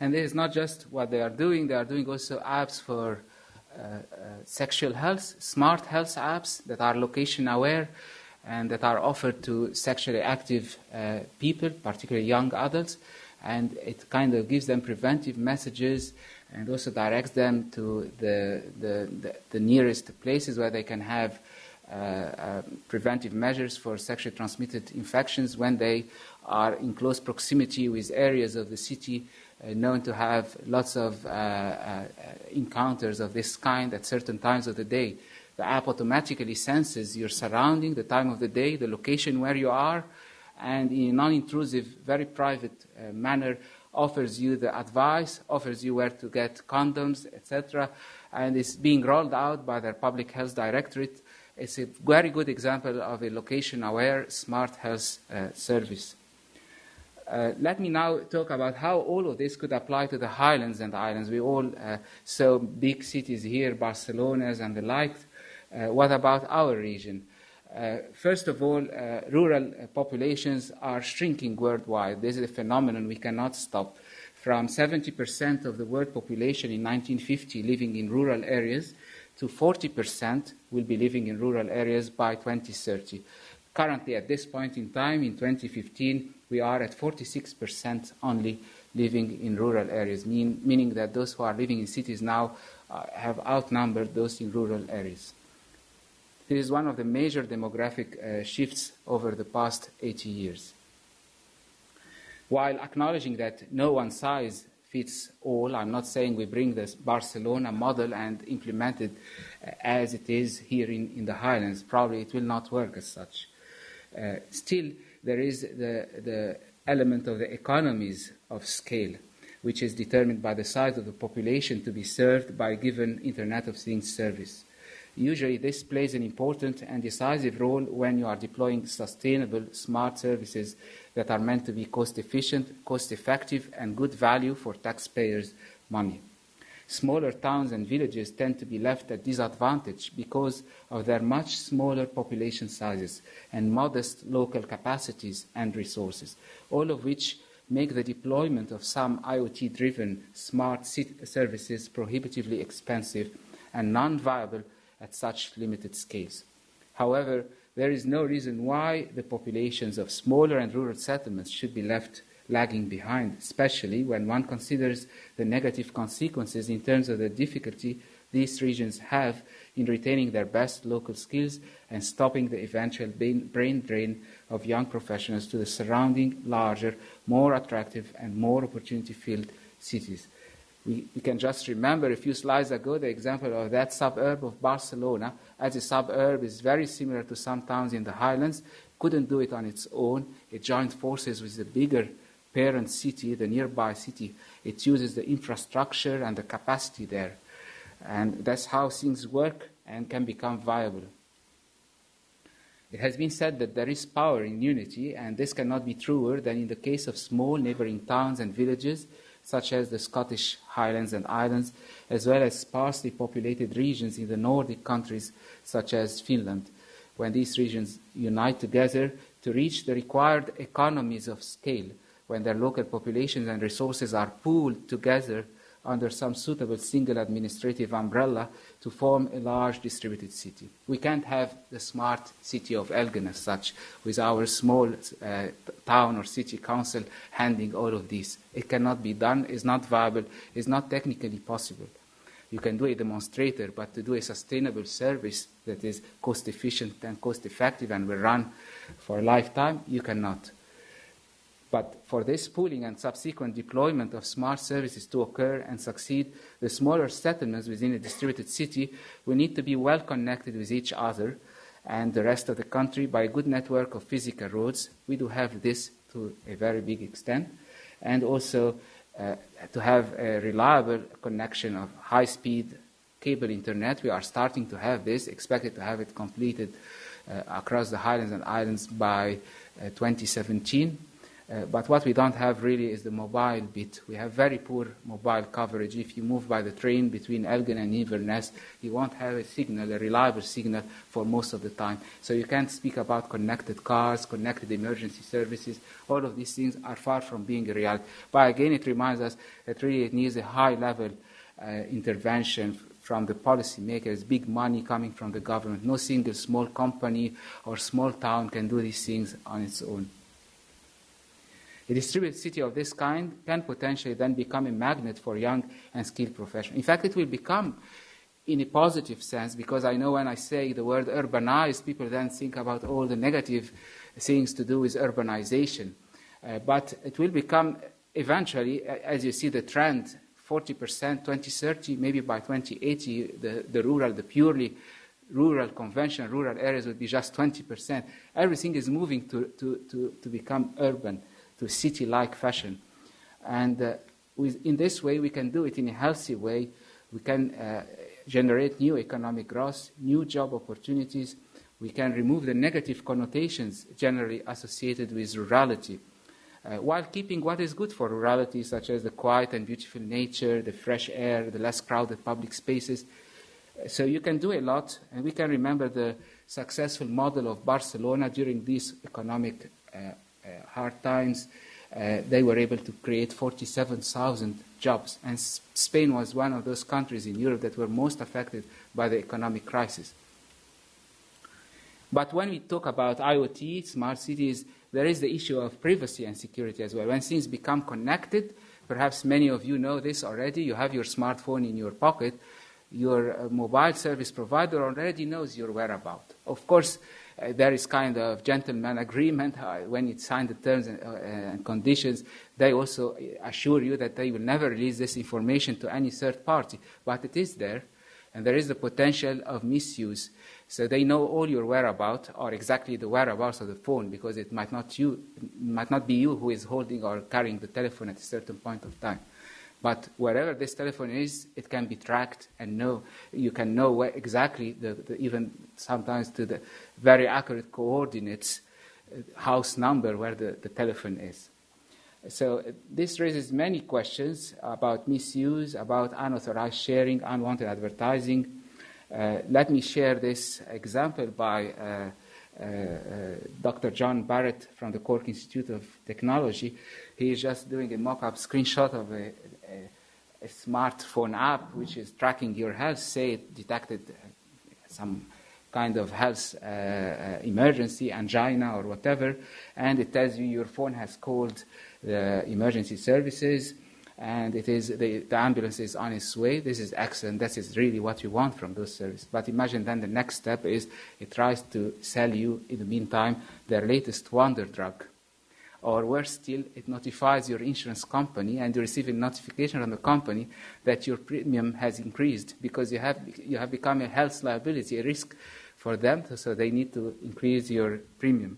And this is not just what they are doing also apps for sexual health, smart health apps that are location aware and that are offered to sexually active people, particularly young adults. And it kind of gives them preventive messages and also directs them to the nearest places where they can have preventive measures for sexually transmitted infections when they are in close proximity with areas of the city known to have lots of encounters of this kind at certain times of the day. The app automatically senses your surrounding, the time of the day, the location where you are, and in a non-intrusive, very private manner offers you the advice, offers you where to get condoms, etc. And it's being rolled out by their public health directorate. It's a very good example of a location-aware smart health service. Let me now talk about how all of this could apply to the Highlands and Islands. We all saw big cities here, Barcelona's and the like. What about our region? First of all, rural populations are shrinking worldwide. This is a phenomenon we cannot stop. From 70% of the world population in 1950 living in rural areas to 40% will be living in rural areas by 2030. Currently, at this point in time, in 2015, we are at 46% only living in rural areas, meaning that those who are living in cities now have outnumbered those in rural areas. This is one of the major demographic shifts over the past 80 years. While acknowledging that no one size fits all, I'm not saying we bring this Barcelona model and implement it as it is here in the Highlands. Probably it will not work as such. Still, there is the element of the economies of scale, which is determined by the size of the population to be served by a given Internet of Things service. Usually this plays an important and decisive role when you are deploying sustainable, smart services that are meant to be cost-efficient, cost-effective, and good value for taxpayers' money. Smaller towns and villages tend to be left at disadvantage because of their much smaller population sizes and modest local capacities and resources, all of which make the deployment of some IoT-driven smart services prohibitively expensive and non-viable at such limited scales. However, there is no reason why the populations of smaller and rural settlements should be left lagging behind, especially when one considers the negative consequences in terms of the difficulty these regions have in retaining their best local skills and stopping the eventual brain drain of young professionals to the surrounding, larger, more attractive and more opportunity-filled cities. We can just remember a few slides ago the example of that suburb of Barcelona, as a suburb is very similar to some towns in the Highlands, couldn't do it on its own. It joined forces with the bigger parent city, the nearby city. It uses the infrastructure and the capacity there. And that's how things work and can become viable. It has been said that there is power in unity, and this cannot be truer than in the case of small neighboring towns and villages, such as the Scottish Highlands and Islands, as well as sparsely populated regions in the Nordic countries, such as Finland, when these regions unite together to reach the required economies of scale, when their local populations and resources are pooled together under some suitable single administrative umbrella to form a large distributed city. We can't have the smart city of Elgin as such, with our small town or city council handling all of this. It cannot be done, it's not viable, it's not technically possible. You can do a demonstrator, but to do a sustainable service that is cost-efficient and cost-effective and will run for a lifetime, you cannot. But for this pooling and subsequent deployment of smart services to occur and succeed, the smaller settlements within a distributed city will need to be well connected with each other and the rest of the country by a good network of physical roads. We do have this to a very big extent, and also to have a reliable connection of high-speed cable internet. We are starting to have this, expected to have it completed across the Highlands and Islands by 2017. But what we don't have really is the mobile bit. We have very poor mobile coverage. If you move by the train between Elgin and Inverness, you won't have a signal, a reliable signal for most of the time. So you can't speak about connected cars, connected emergency services. All of these things are far from being a reality. But again, it reminds us that really it needs a high-level intervention from the policymakers, big money coming from the government. No single small company or small town can do these things on its own. A distributed city of this kind can potentially then become a magnet for young and skilled professionals. In fact, it will become, in a positive sense, because I know when I say the word urbanized, people then think about all the negative things to do with urbanization. But it will become eventually, as you see the trend, 40%, 2030, maybe by 2080, the purely rural conventional, rural areas would be just 20%. Everything is moving to become urban, to city-like fashion. And in this way, we can do it in a healthy way. We can generate new economic growth, new job opportunities. We can remove the negative connotations generally associated with rurality, while keeping what is good for rurality, such as the quiet and beautiful nature, the fresh air, the less crowded public spaces. So you can do a lot, and we can remember the successful model of Barcelona during these economic hard times. They were able to create 47,000 jobs, and Spain was one of those countries in Europe that were most affected by the economic crisis. But when we talk about IoT, smart cities, there is the issue of privacy and security as well. When things become connected, perhaps many of you know this already, you have your smartphone in your pocket, your mobile service provider already knows your whereabouts. Of course, there is kind of gentleman agreement. When you sign the terms and conditions, they also assure you that they will never release this information to any third party. But it is there, and there is the potential of misuse. So they know all your whereabouts, or exactly the whereabouts of the phone, because it might not be you who is holding or carrying the telephone at a certain point of time. But wherever this telephone is, it can be tracked, and you can know where exactly, even sometimes to the very accurate coordinates, house number, where the telephone is. So this raises many questions about misuse, about unauthorized sharing, unwanted advertising. Let me share this example by Dr. John Barrett from the Cork Institute of Technology. He is just doing a mock-up screenshot of a smartphone app which is tracking your health. Say it detected some kind of health emergency, angina or whatever, and it tells you your phone has called the emergency services, and it is the ambulance is on its way. This is excellent. This is really what you want from those services. But imagine then the next step is it tries to sell you, in the meantime, their latest wonder drug. Or worse still, it notifies your insurance company, and you receive a notification from the company that your premium has increased because you have become a health liability, a risk for them, so they need to increase your premium.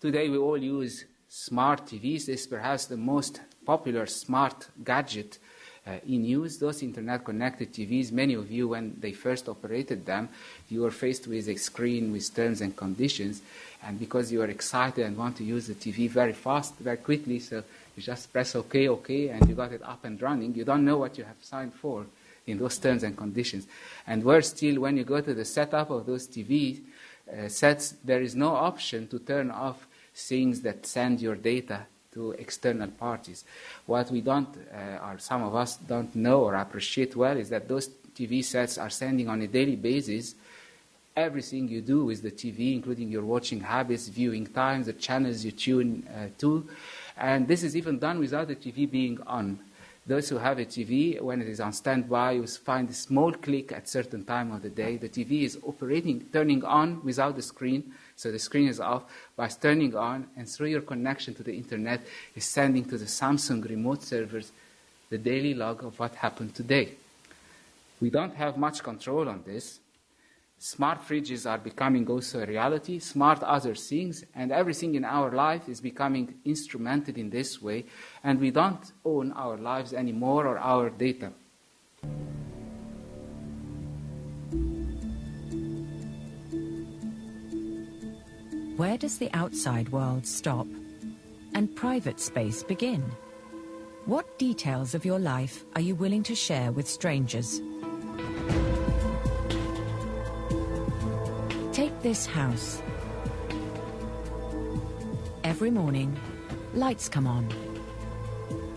Today we all use smart TVs. This is perhaps the most popular smart gadget in use. Those internet-connected TVs, many of you, when they first operated them, you were faced with a screen with terms and conditions, and because you are excited and want to use the TV very fast, very quickly, so you just press OK, OK, and you got it up and running. You don't know what you have signed for in those terms and conditions. And worse still, when you go to the setup of those TV sets, there is no option to turn off things that send your data to external parties. What we don't, or some of us don't know or appreciate well, is that those TV sets are sending on a daily basis everything you do with the TV, including your watching habits, viewing times, the channels you tune to. And this is even done without the TV being on. Those who have a TV, when it is on standby, you find a small click at certain time of the day. The TV is operating, turning on without the screen, so the screen is off, by turning on, and through your connection to the internet is sending to the Samsung remote servers the daily log of what happened today. We don't have much control on this. Smart fridges are becoming also a reality, smart other things, and everything in our life is becoming instrumented in this way, and we don't own our lives anymore or our data. Where does the outside world stop and private space begin? What details of your life are you willing to share with strangers? Take this house. Every morning, lights come on.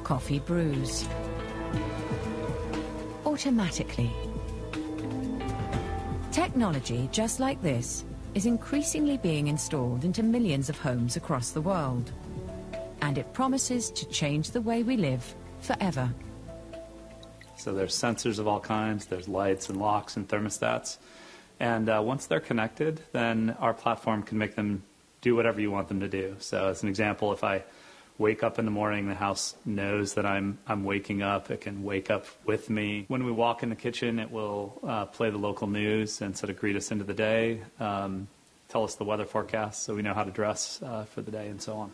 Coffee brews. Automatically. Technology just like this is increasingly being installed into millions of homes across the world. And it promises to change the way we live forever. So there's sensors of all kinds, there's lights and locks and thermostats. And once they're connected, then our platform can make them do whatever you want them to do. So as an example, if I wake up in the morning, the house knows that I'm waking up. It can wake up with me. When we walk in the kitchen, it will play the local news and sort of greet us into the day, tell us the weather forecast so we know how to dress for the day and so on.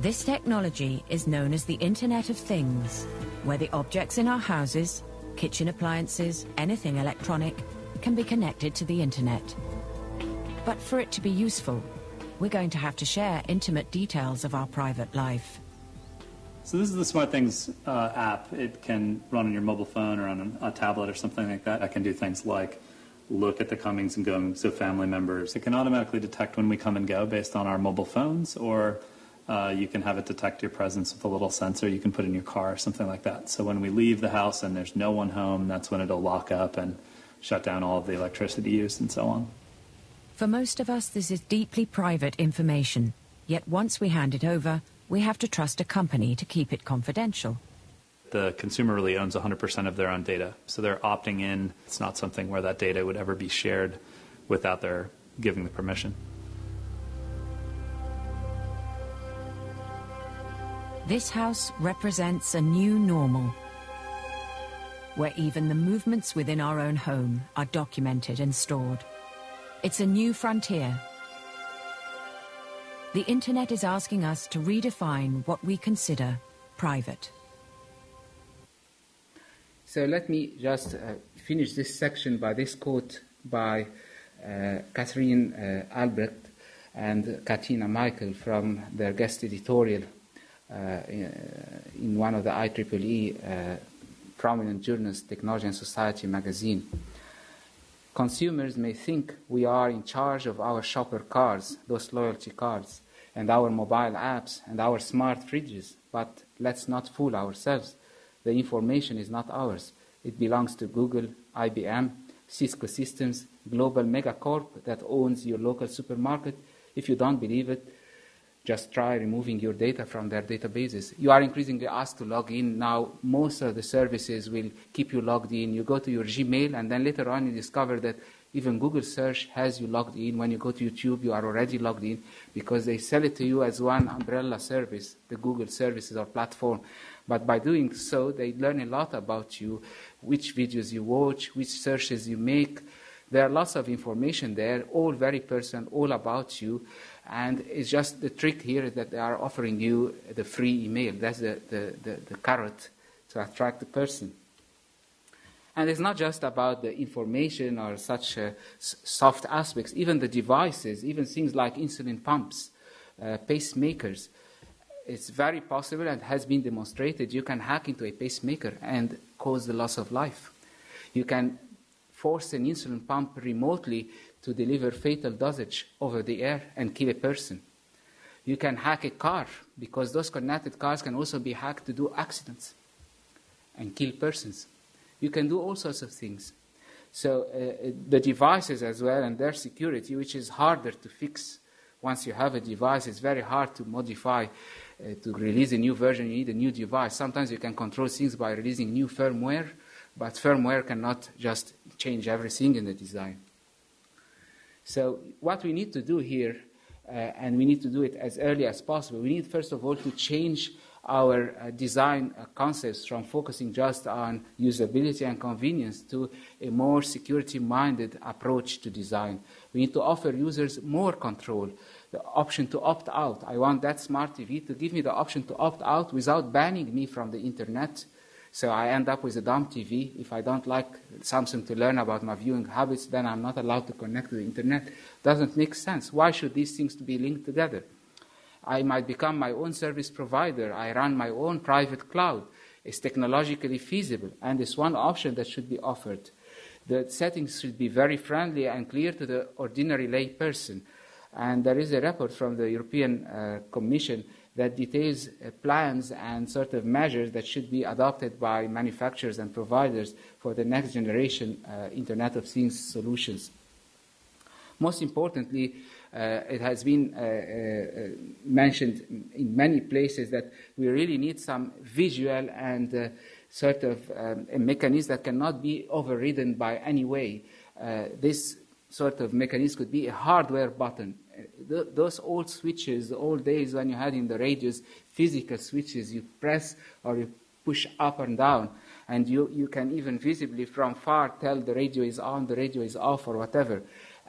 This technology is known as the Internet of Things, where the objects in our houses, kitchen appliances, anything electronic, can be connected to the internet. But for it to be useful, we're going to have to share intimate details of our private life. So this is the Smart Things app. It can run on your mobile phone or on a tablet or something like that. It can do things like look at the comings and goings of family members. It can automatically detect when we come and go based on our mobile phones, or you can have it detect your presence with a little sensor you can put in your car or something like that. So when we leave the house and there's no one home, that's when it'll lock up and shut down all of the electricity use and so on. For most of us, this is deeply private information. Yet once we hand it over, we have to trust a company to keep it confidential. The consumer really owns 100% of their own data, so they're opting in. It's not something where that data would ever be shared without their giving the permission. This house represents a new normal, where even the movements within our own home are documented and stored. It's a new frontier. The internet is asking us to redefine what we consider private. So let me just finish this section by this quote by Catherine Albrecht and Katina Michael from their guest editorial in one of the IEEE prominent journals, Technology and Society magazine. Consumers may think we are in charge of our shopper cards, those loyalty cards, and our mobile apps and our smart fridges, but let's not fool ourselves. The information is not ours. It belongs to Google, IBM, Cisco Systems, global megacorp that owns your local supermarket. If you don't believe it, just try removing your data from their databases. You are increasingly asked to log in now. Most of the services will keep you logged in. You go to your Gmail, and then later on you discover that even Google search has you logged in. When you go to YouTube, you are already logged in because they sell it to you as one umbrella service, the Google services or platform. But by doing so, they learn a lot about you, which videos you watch, which searches you make. There are lots of information there, all very personal, all about you. And it's just the trick here is that they are offering you the free email. That's the carrot to attract the person. And it's not just about the information or such soft aspects. Even the devices, even things like insulin pumps, pacemakers, it's very possible and has been demonstrated you can hack into a pacemaker and cause the loss of life. You can force an insulin pump remotely to deliver fatal dosage over the air and kill a person. You can hack a car, because those connected cars can also be hacked to do accidents and kill persons. You can do all sorts of things. So the devices as well and their security, which is harder to fix. Once you have a device, it's very hard to modify. To release a new version, you need a new device. Sometimes you can control things by releasing new firmware, but firmware cannot just change everything in the design. So what we need to do here, and we need to do it as early as possible, we need first of all to change our design concepts from focusing just on usability and convenience to a more security-minded approach to design. We need to offer users more control, the option to opt out. I want that smart TV to give me the option to opt out without banning me from the internet. So I end up with a dumb TV. If I don't like Samsung to learn about my viewing habits, then I'm not allowed to connect to the internet. Doesn't make sense. Why should these things be linked together? I might become my own service provider. I run my own private cloud. It's technologically feasible, and it's one option that should be offered. The settings should be very friendly and clear to the ordinary lay person. And there is a report from the European Commission that details plans and sort of measures that should be adopted by manufacturers and providers for the next generation Internet of Things solutions. Most importantly, it has been mentioned in many places that we really need some visual and sort of a mechanism that cannot be overridden by any way. This sort of mechanism could be a hardware button. Those old switches, the old days when you had in the radios physical switches, you press or you push up and down, and you can even visibly from far tell the radio is on, the radio is off, or whatever.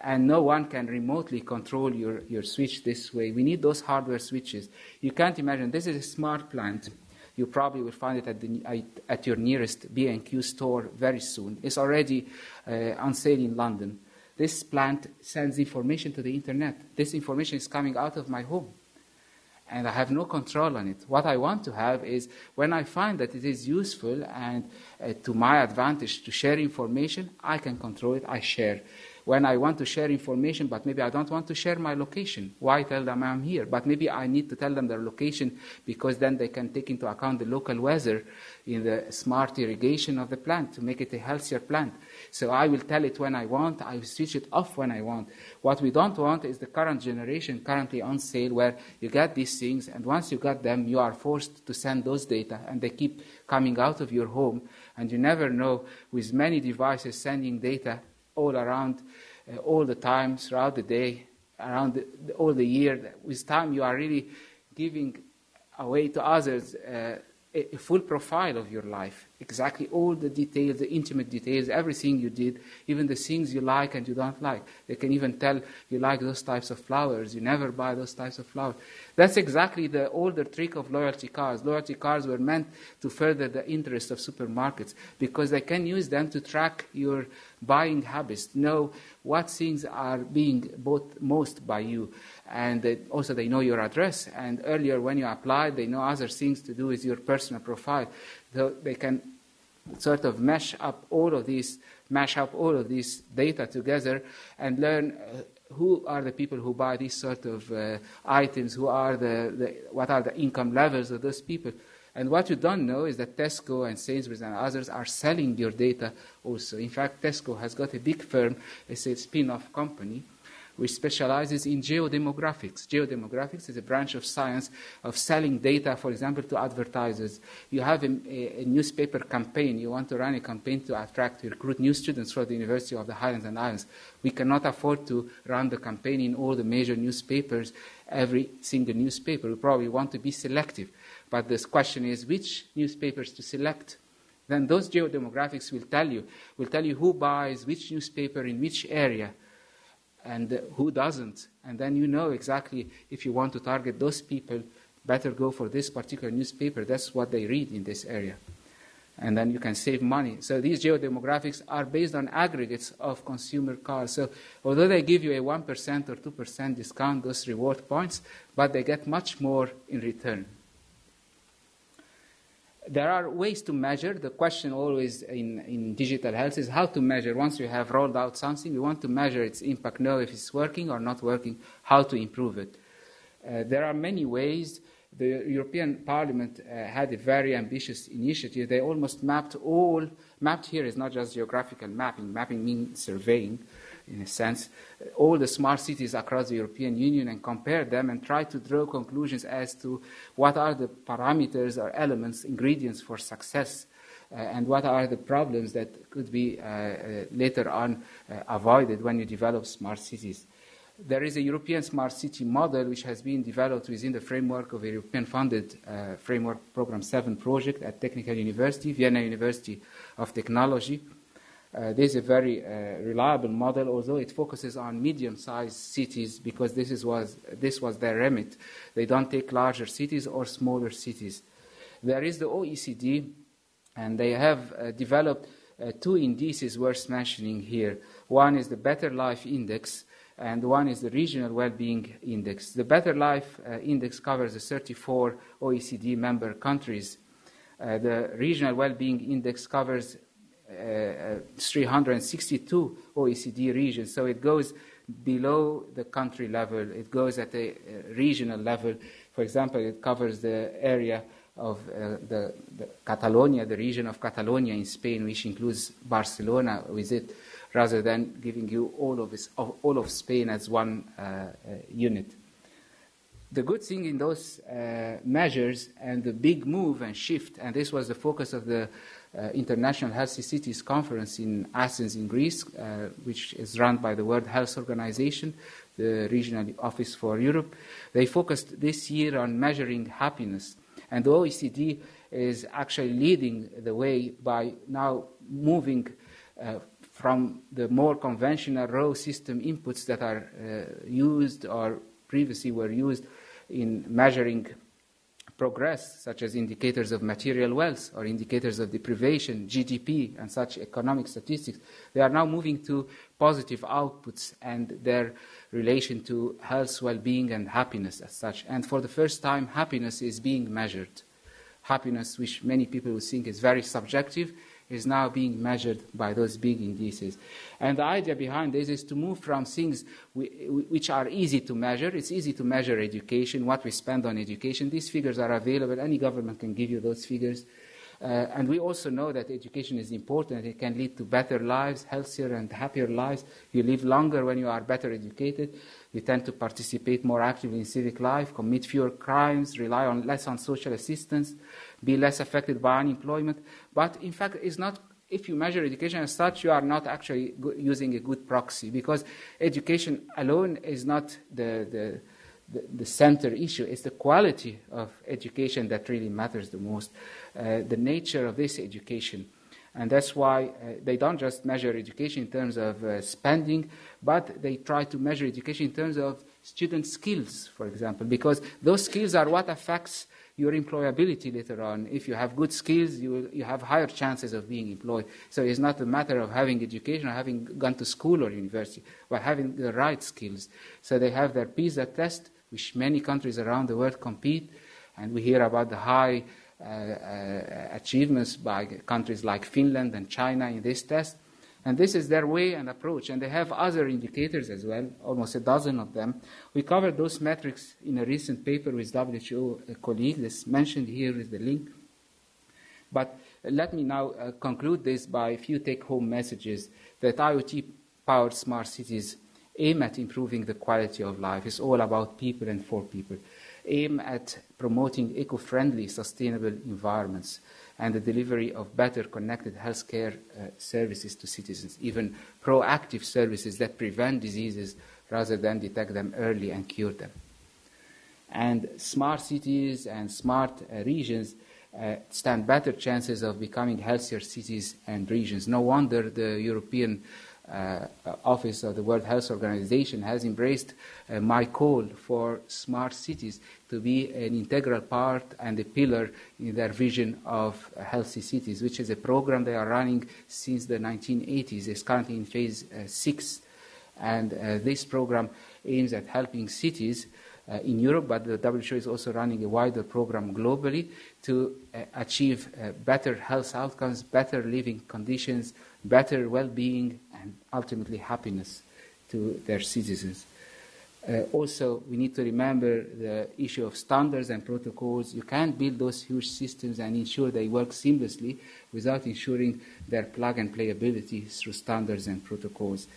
And no one can remotely control your switch this way. We need those hardware switches. You can't imagine. This is a smart plant. You probably will find it at your nearest B&Q store very soon. It's already on sale in London. This plant sends information to the internet. This information is coming out of my home. and I have no control on it. What I want to have is when I find that it is useful and to my advantage to share information, I can control it, I share. When I want to share information, but maybe I don't want to share my location. Why tell them I'm here? But maybe I need to tell them their location because then they can take into account the local weather in the smart irrigation of the plant to make it a healthier plant. So I will tell it when I want. I will switch it off when I want. What we don't want is the current generation currently on sale where you get these things, and once you get them, you are forced to send those data, and they keep coming out of your home, and you never know with many devices sending data all around, all the time, throughout the day, around all the year. With time, you are really giving away to others a full profile of your life, exactly all the details, the intimate details, everything you did, even the things you like and you don't like. They can even tell you like those types of flowers, you never buy those types of flowers. That's exactly the older trick of loyalty cards. Loyalty cards were meant to further the interest of supermarkets because they can use them to track your buying habits, know what things are being bought most by you. And also they know your address. And earlier when you applied, they know other things to do with your personal profile. So they can sort of mash up all of these data together and learn who are the people who buy these sort of items, what are the income levels of those people. And what you don't know is that Tesco and Sainsbury's and others are selling your data also. In fact, Tesco has got a big firm, it's a spin-off company, which specializes in geodemographics. Geodemographics is a branch of science of selling data, for example, to advertisers. You have a newspaper campaign. You want to run a campaign to attract, recruit new students for the University of the Highlands and Islands. We cannot afford to run the campaign in all the major newspapers, every single newspaper. We probably want to be selective. But this question is which newspapers to select. Then those geodemographics will tell you who buys which newspaper in which area and who doesn't. And then you know exactly if you want to target those people, better go for this particular newspaper. That's what they read in this area. And then you can save money. So these geodemographics are based on aggregates of consumer cars. So although they give you a 1% or 2% discount, those reward points, but they get much more in return. There are ways to measure. The question always in digital health is how to measure. Once you have rolled out something, you want to measure its impact, know if it's working or not working, how to improve it. There are many ways. The European Parliament had a very ambitious initiative. They almost mapped here is not just geographical mapping. Mapping means surveying, in a sense, all the smart cities across the European Union and compare them and try to draw conclusions as to what are the parameters or elements, ingredients for success, and what are the problems that could be later on avoided when you develop smart cities. There is a European smart city model which has been developed within the framework of a European-funded framework program 7 project at Technical University, Vienna University of Technology. This is a very reliable model, although it focuses on medium-sized cities because this was their remit. They don't take larger cities or smaller cities. There is the OECD, and they have developed two indices worth mentioning here. One is the Better Life Index, and one is the Regional Well-Being Index. The Better Life Index covers the 34 OECD member countries. The Regional Well-Being Index covers 362 OECD regions, so it goes below the country level. It goes at a regional level. For example, it covers the area of Catalonia, the region of Catalonia in Spain, which includes Barcelona with it, rather than giving you all of Spain as one unit. The good thing in those measures and the big move and shift, and this was the focus of the International Healthy Cities Conference in Athens in Greece, which is run by the World Health Organization, the Regional Office for Europe. They focused this year on measuring happiness. And the OECD is actually leading the way by now moving from the more conventional raw system inputs that are used or previously were used in measuring progress, such as indicators of material wealth or indicators of deprivation, GDP, and such economic statistics, they are now moving to positive outputs and their relation to health, well-being, and happiness as such. And for the first time, happiness is being measured. Happiness, which many people would think is very subjective, is now being measured by those big indices. And the idea behind this is to move from things which are easy to measure. It's easy to measure education, what we spend on education. These figures are available. Any government can give you those figures. And we also know that education is important. It can lead to better lives, healthier and happier lives. You live longer when you are better educated. You tend to participate more actively in civic life, commit fewer crimes, rely on less on social assistance, be less affected by unemployment. But in fact, it's not. If you measure education as such, you are not actually using a good proxy, because education alone is not the center issue. Is the quality of education that really matters the most, the nature of this education. And that's why they don't just measure education in terms of spending, but they try to measure education in terms of student skills, for example, because those skills are what affects your employability later on. If you have good skills, you have higher chances of being employed. So it's not a matter of having education or having gone to school or university, but having the right skills. So they have their PISA test, which many countries around the world compete, and we hear about the high achievements by countries like Finland and China in this test. And this is their way and approach. And they have other indicators as well, almost a dozen of them. We covered those metrics in a recent paper with WHO colleagues. This mentioned here is the link. But let me now conclude this by a few take-home messages that IoT-powered smart cities aim at improving the quality of life. It's all about people and for people. Aim at promoting eco-friendly, sustainable environments and the delivery of better connected healthcare services to citizens, even proactive services that prevent diseases rather than detect them early and cure them. And smart cities and smart regions stand better chances of becoming healthier cities and regions. No wonder the European Office of the World Health Organization has embraced my call for smart cities to be an integral part and a pillar in their vision of healthy cities, which is a program they are running since the 1980s. It's currently in phase 6, and this program aims at helping cities in Europe, but the WHO is also running a wider program globally to achieve better health outcomes, better living conditions, better well-being, and ultimately happiness to their citizens. Also, we need to remember the issue of standards and protocols. You can't build those huge systems and ensure they work seamlessly without ensuring their plug-and-play ability through standards and protocols.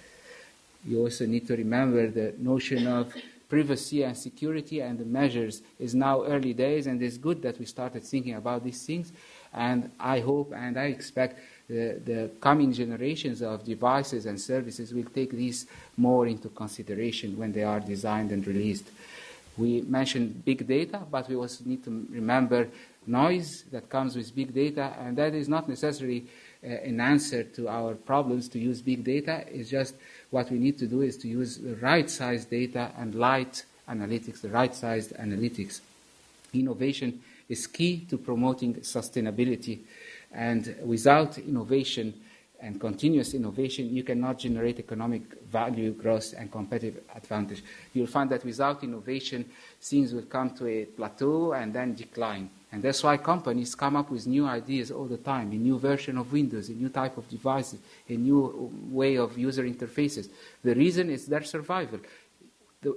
You also need to remember the notion of privacy and security, and the measures is now early days, and it's good that we started thinking about these things. And I hope and I expect the coming generations of devices and services will take these more into consideration when they are designed and released. We mentioned big data, but we also need to remember noise that comes with big data, and that is not necessarily an answer to our problems to use big data. It's just what we need to do is to use the right-sized data and light analytics, the right-sized analytics. Innovation is key to promoting sustainability. And without innovation and continuous innovation, you cannot generate economic value, growth, and competitive advantage. You'll find that without innovation, things will come to a plateau and then decline. And that's why companies come up with new ideas all the time, a new version of Windows, a new type of devices, a new way of user interfaces. The reason is their survival.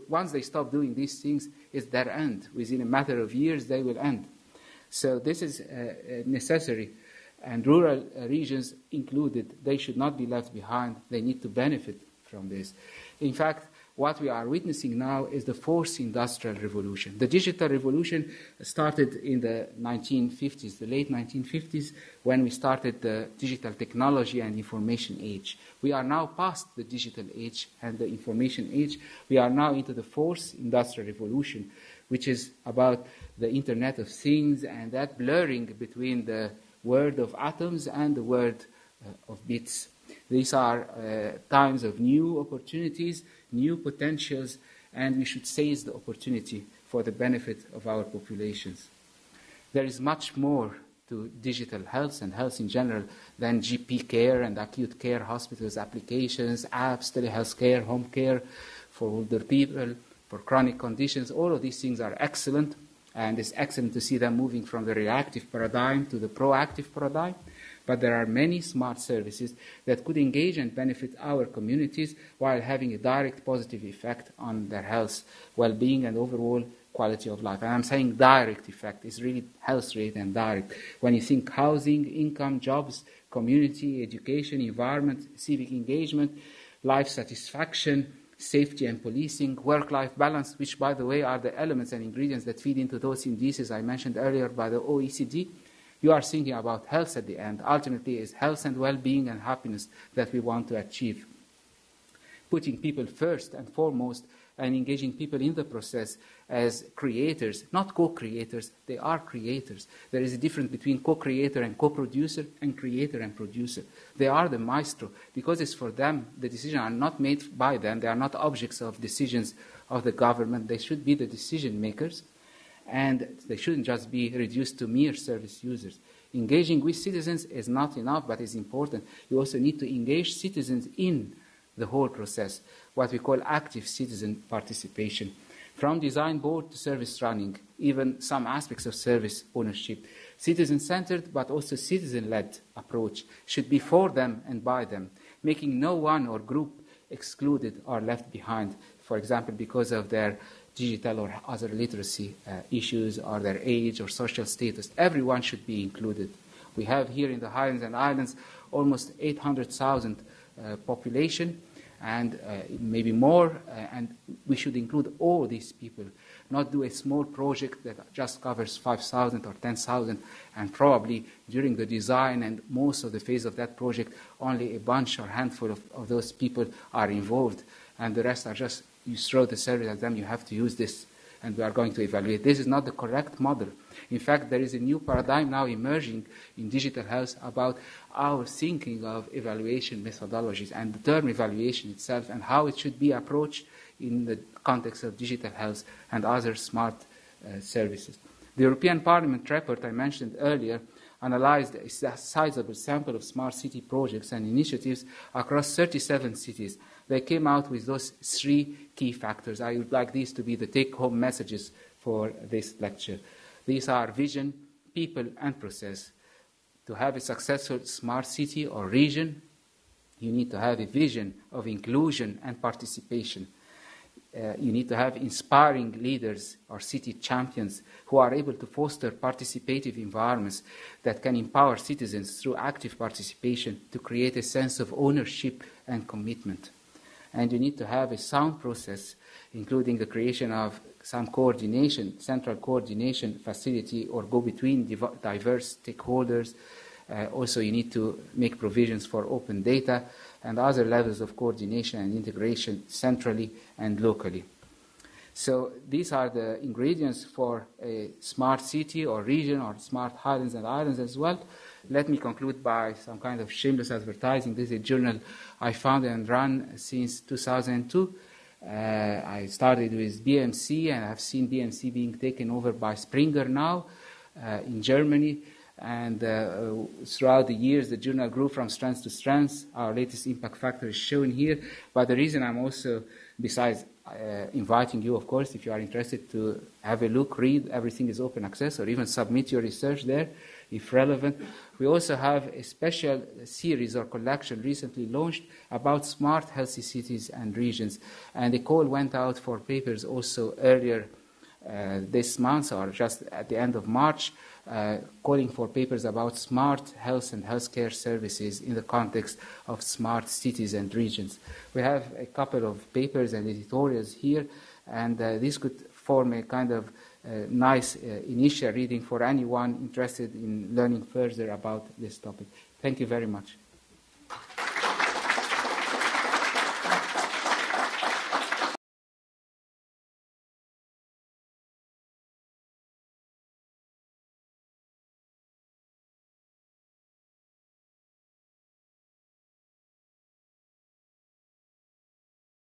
Once they stop doing these things, it's their end. Within a matter of years, they will end. So this is necessary. And rural regions included, they should not be left behind. They need to benefit from this. In fact, what we are witnessing now is the fourth industrial revolution. The digital revolution started in the 1950s, the late 1950s, when we started the digital technology and information age. We are now past the digital age and the information age. We are now into the fourth industrial revolution, which is about the Internet of Things and that blurring between the world of atoms and the world of bits. These are times of new opportunities, new potentials, and we should seize the opportunity for the benefit of our populations. there is much more to digital health and health in general than GP care and acute care, hospitals, applications, apps, telehealth care, home care for older people, for chronic conditions. All of these things are excellent, and it's excellent to see them moving from the reactive paradigm to the proactive paradigm. But there are many smart services that could engage and benefit our communities while having a direct positive effect on their health, well-being, and overall quality of life. And I'm saying direct effect is really health-related and direct. When you think housing, income, jobs, community, education, environment, civic engagement, life satisfaction, safety and policing, work-life balance, which, by the way, are the elements and ingredients that feed into those indices I mentioned earlier by the OECD, you are thinking about health at the end. Ultimately, it's health and well-being and happiness that we want to achieve. Putting people first and foremost and engaging people in the process as creators, not co-creators. They are creators. There is a difference between co-creator and co-producer and creator and producer. They are the maestro because it's for them. The decisions are not made by them. They are not objects of decisions of the government. They should be the decision makers. And they shouldn't just be reduced to mere service users. Engaging with citizens is not enough, but it's important. You also need to engage citizens in the whole process, what we call active citizen participation, from design board to service running, even some aspects of service ownership. Citizen-centered, but also citizen-led approach should be for them and by them, making no one or group excluded or left behind, for example, because of their digital or other literacy issues or their age or social status. Everyone should be included. We have here in the Highlands and Islands almost 800,000 population and maybe more, and we should include all these people, not do a small project that just covers 5,000 or 10,000 and probably during the design and most of the phase of that project only a bunch or handful of those people are involved and the rest are just you throw the service at them, you have to use this, and we are going to evaluate. This is not the correct model. In fact, there is a new paradigm now emerging in digital health about our thinking of evaluation methodologies and the term evaluation itself and how it should be approached in the context of digital health and other smart services. The European Parliament report I mentioned earlier analyzed a sizable sample of smart city projects and initiatives across 37 cities. They came out with those three key factors. I would like these to be the take-home messages for this lecture. These are vision, people, and process. To have a successful smart city or region, you need to have a vision of inclusion and participation. You need to have inspiring leaders or city champions who are able to foster participative environments that can empower citizens through active participation to create a sense of ownership and commitment. And you need to have a sound process, including the creation of some coordination, central coordination facility or go-between diverse stakeholders. Also, you need to make provisions for open data and other levels of coordination and integration centrally and locally. So these are the ingredients for a smart city or region or smart Highlands and Islands as well. Let me conclude by some kind of shameless advertising. This is a journal I founded and run since 2002. I started with BMC, and I've seen BMC being taken over by Springer now in Germany. And throughout the years, the journal grew from strength to strength. Our latest impact factor is shown here. But the reason I'm also, besides inviting you, of course, if you are interested to have a look, read, everything is open access, or even submit your research there, if relevant. We also have a special series or collection recently launched about smart, healthy cities and regions. And the call went out for papers also earlier this month, or just at the end of March, calling for papers about smart health and healthcare services in the context of smart cities and regions. We have a couple of papers and editorials here, and this could form a kind of nice initial reading for anyone interested in learning further about this topic. Thank you very much.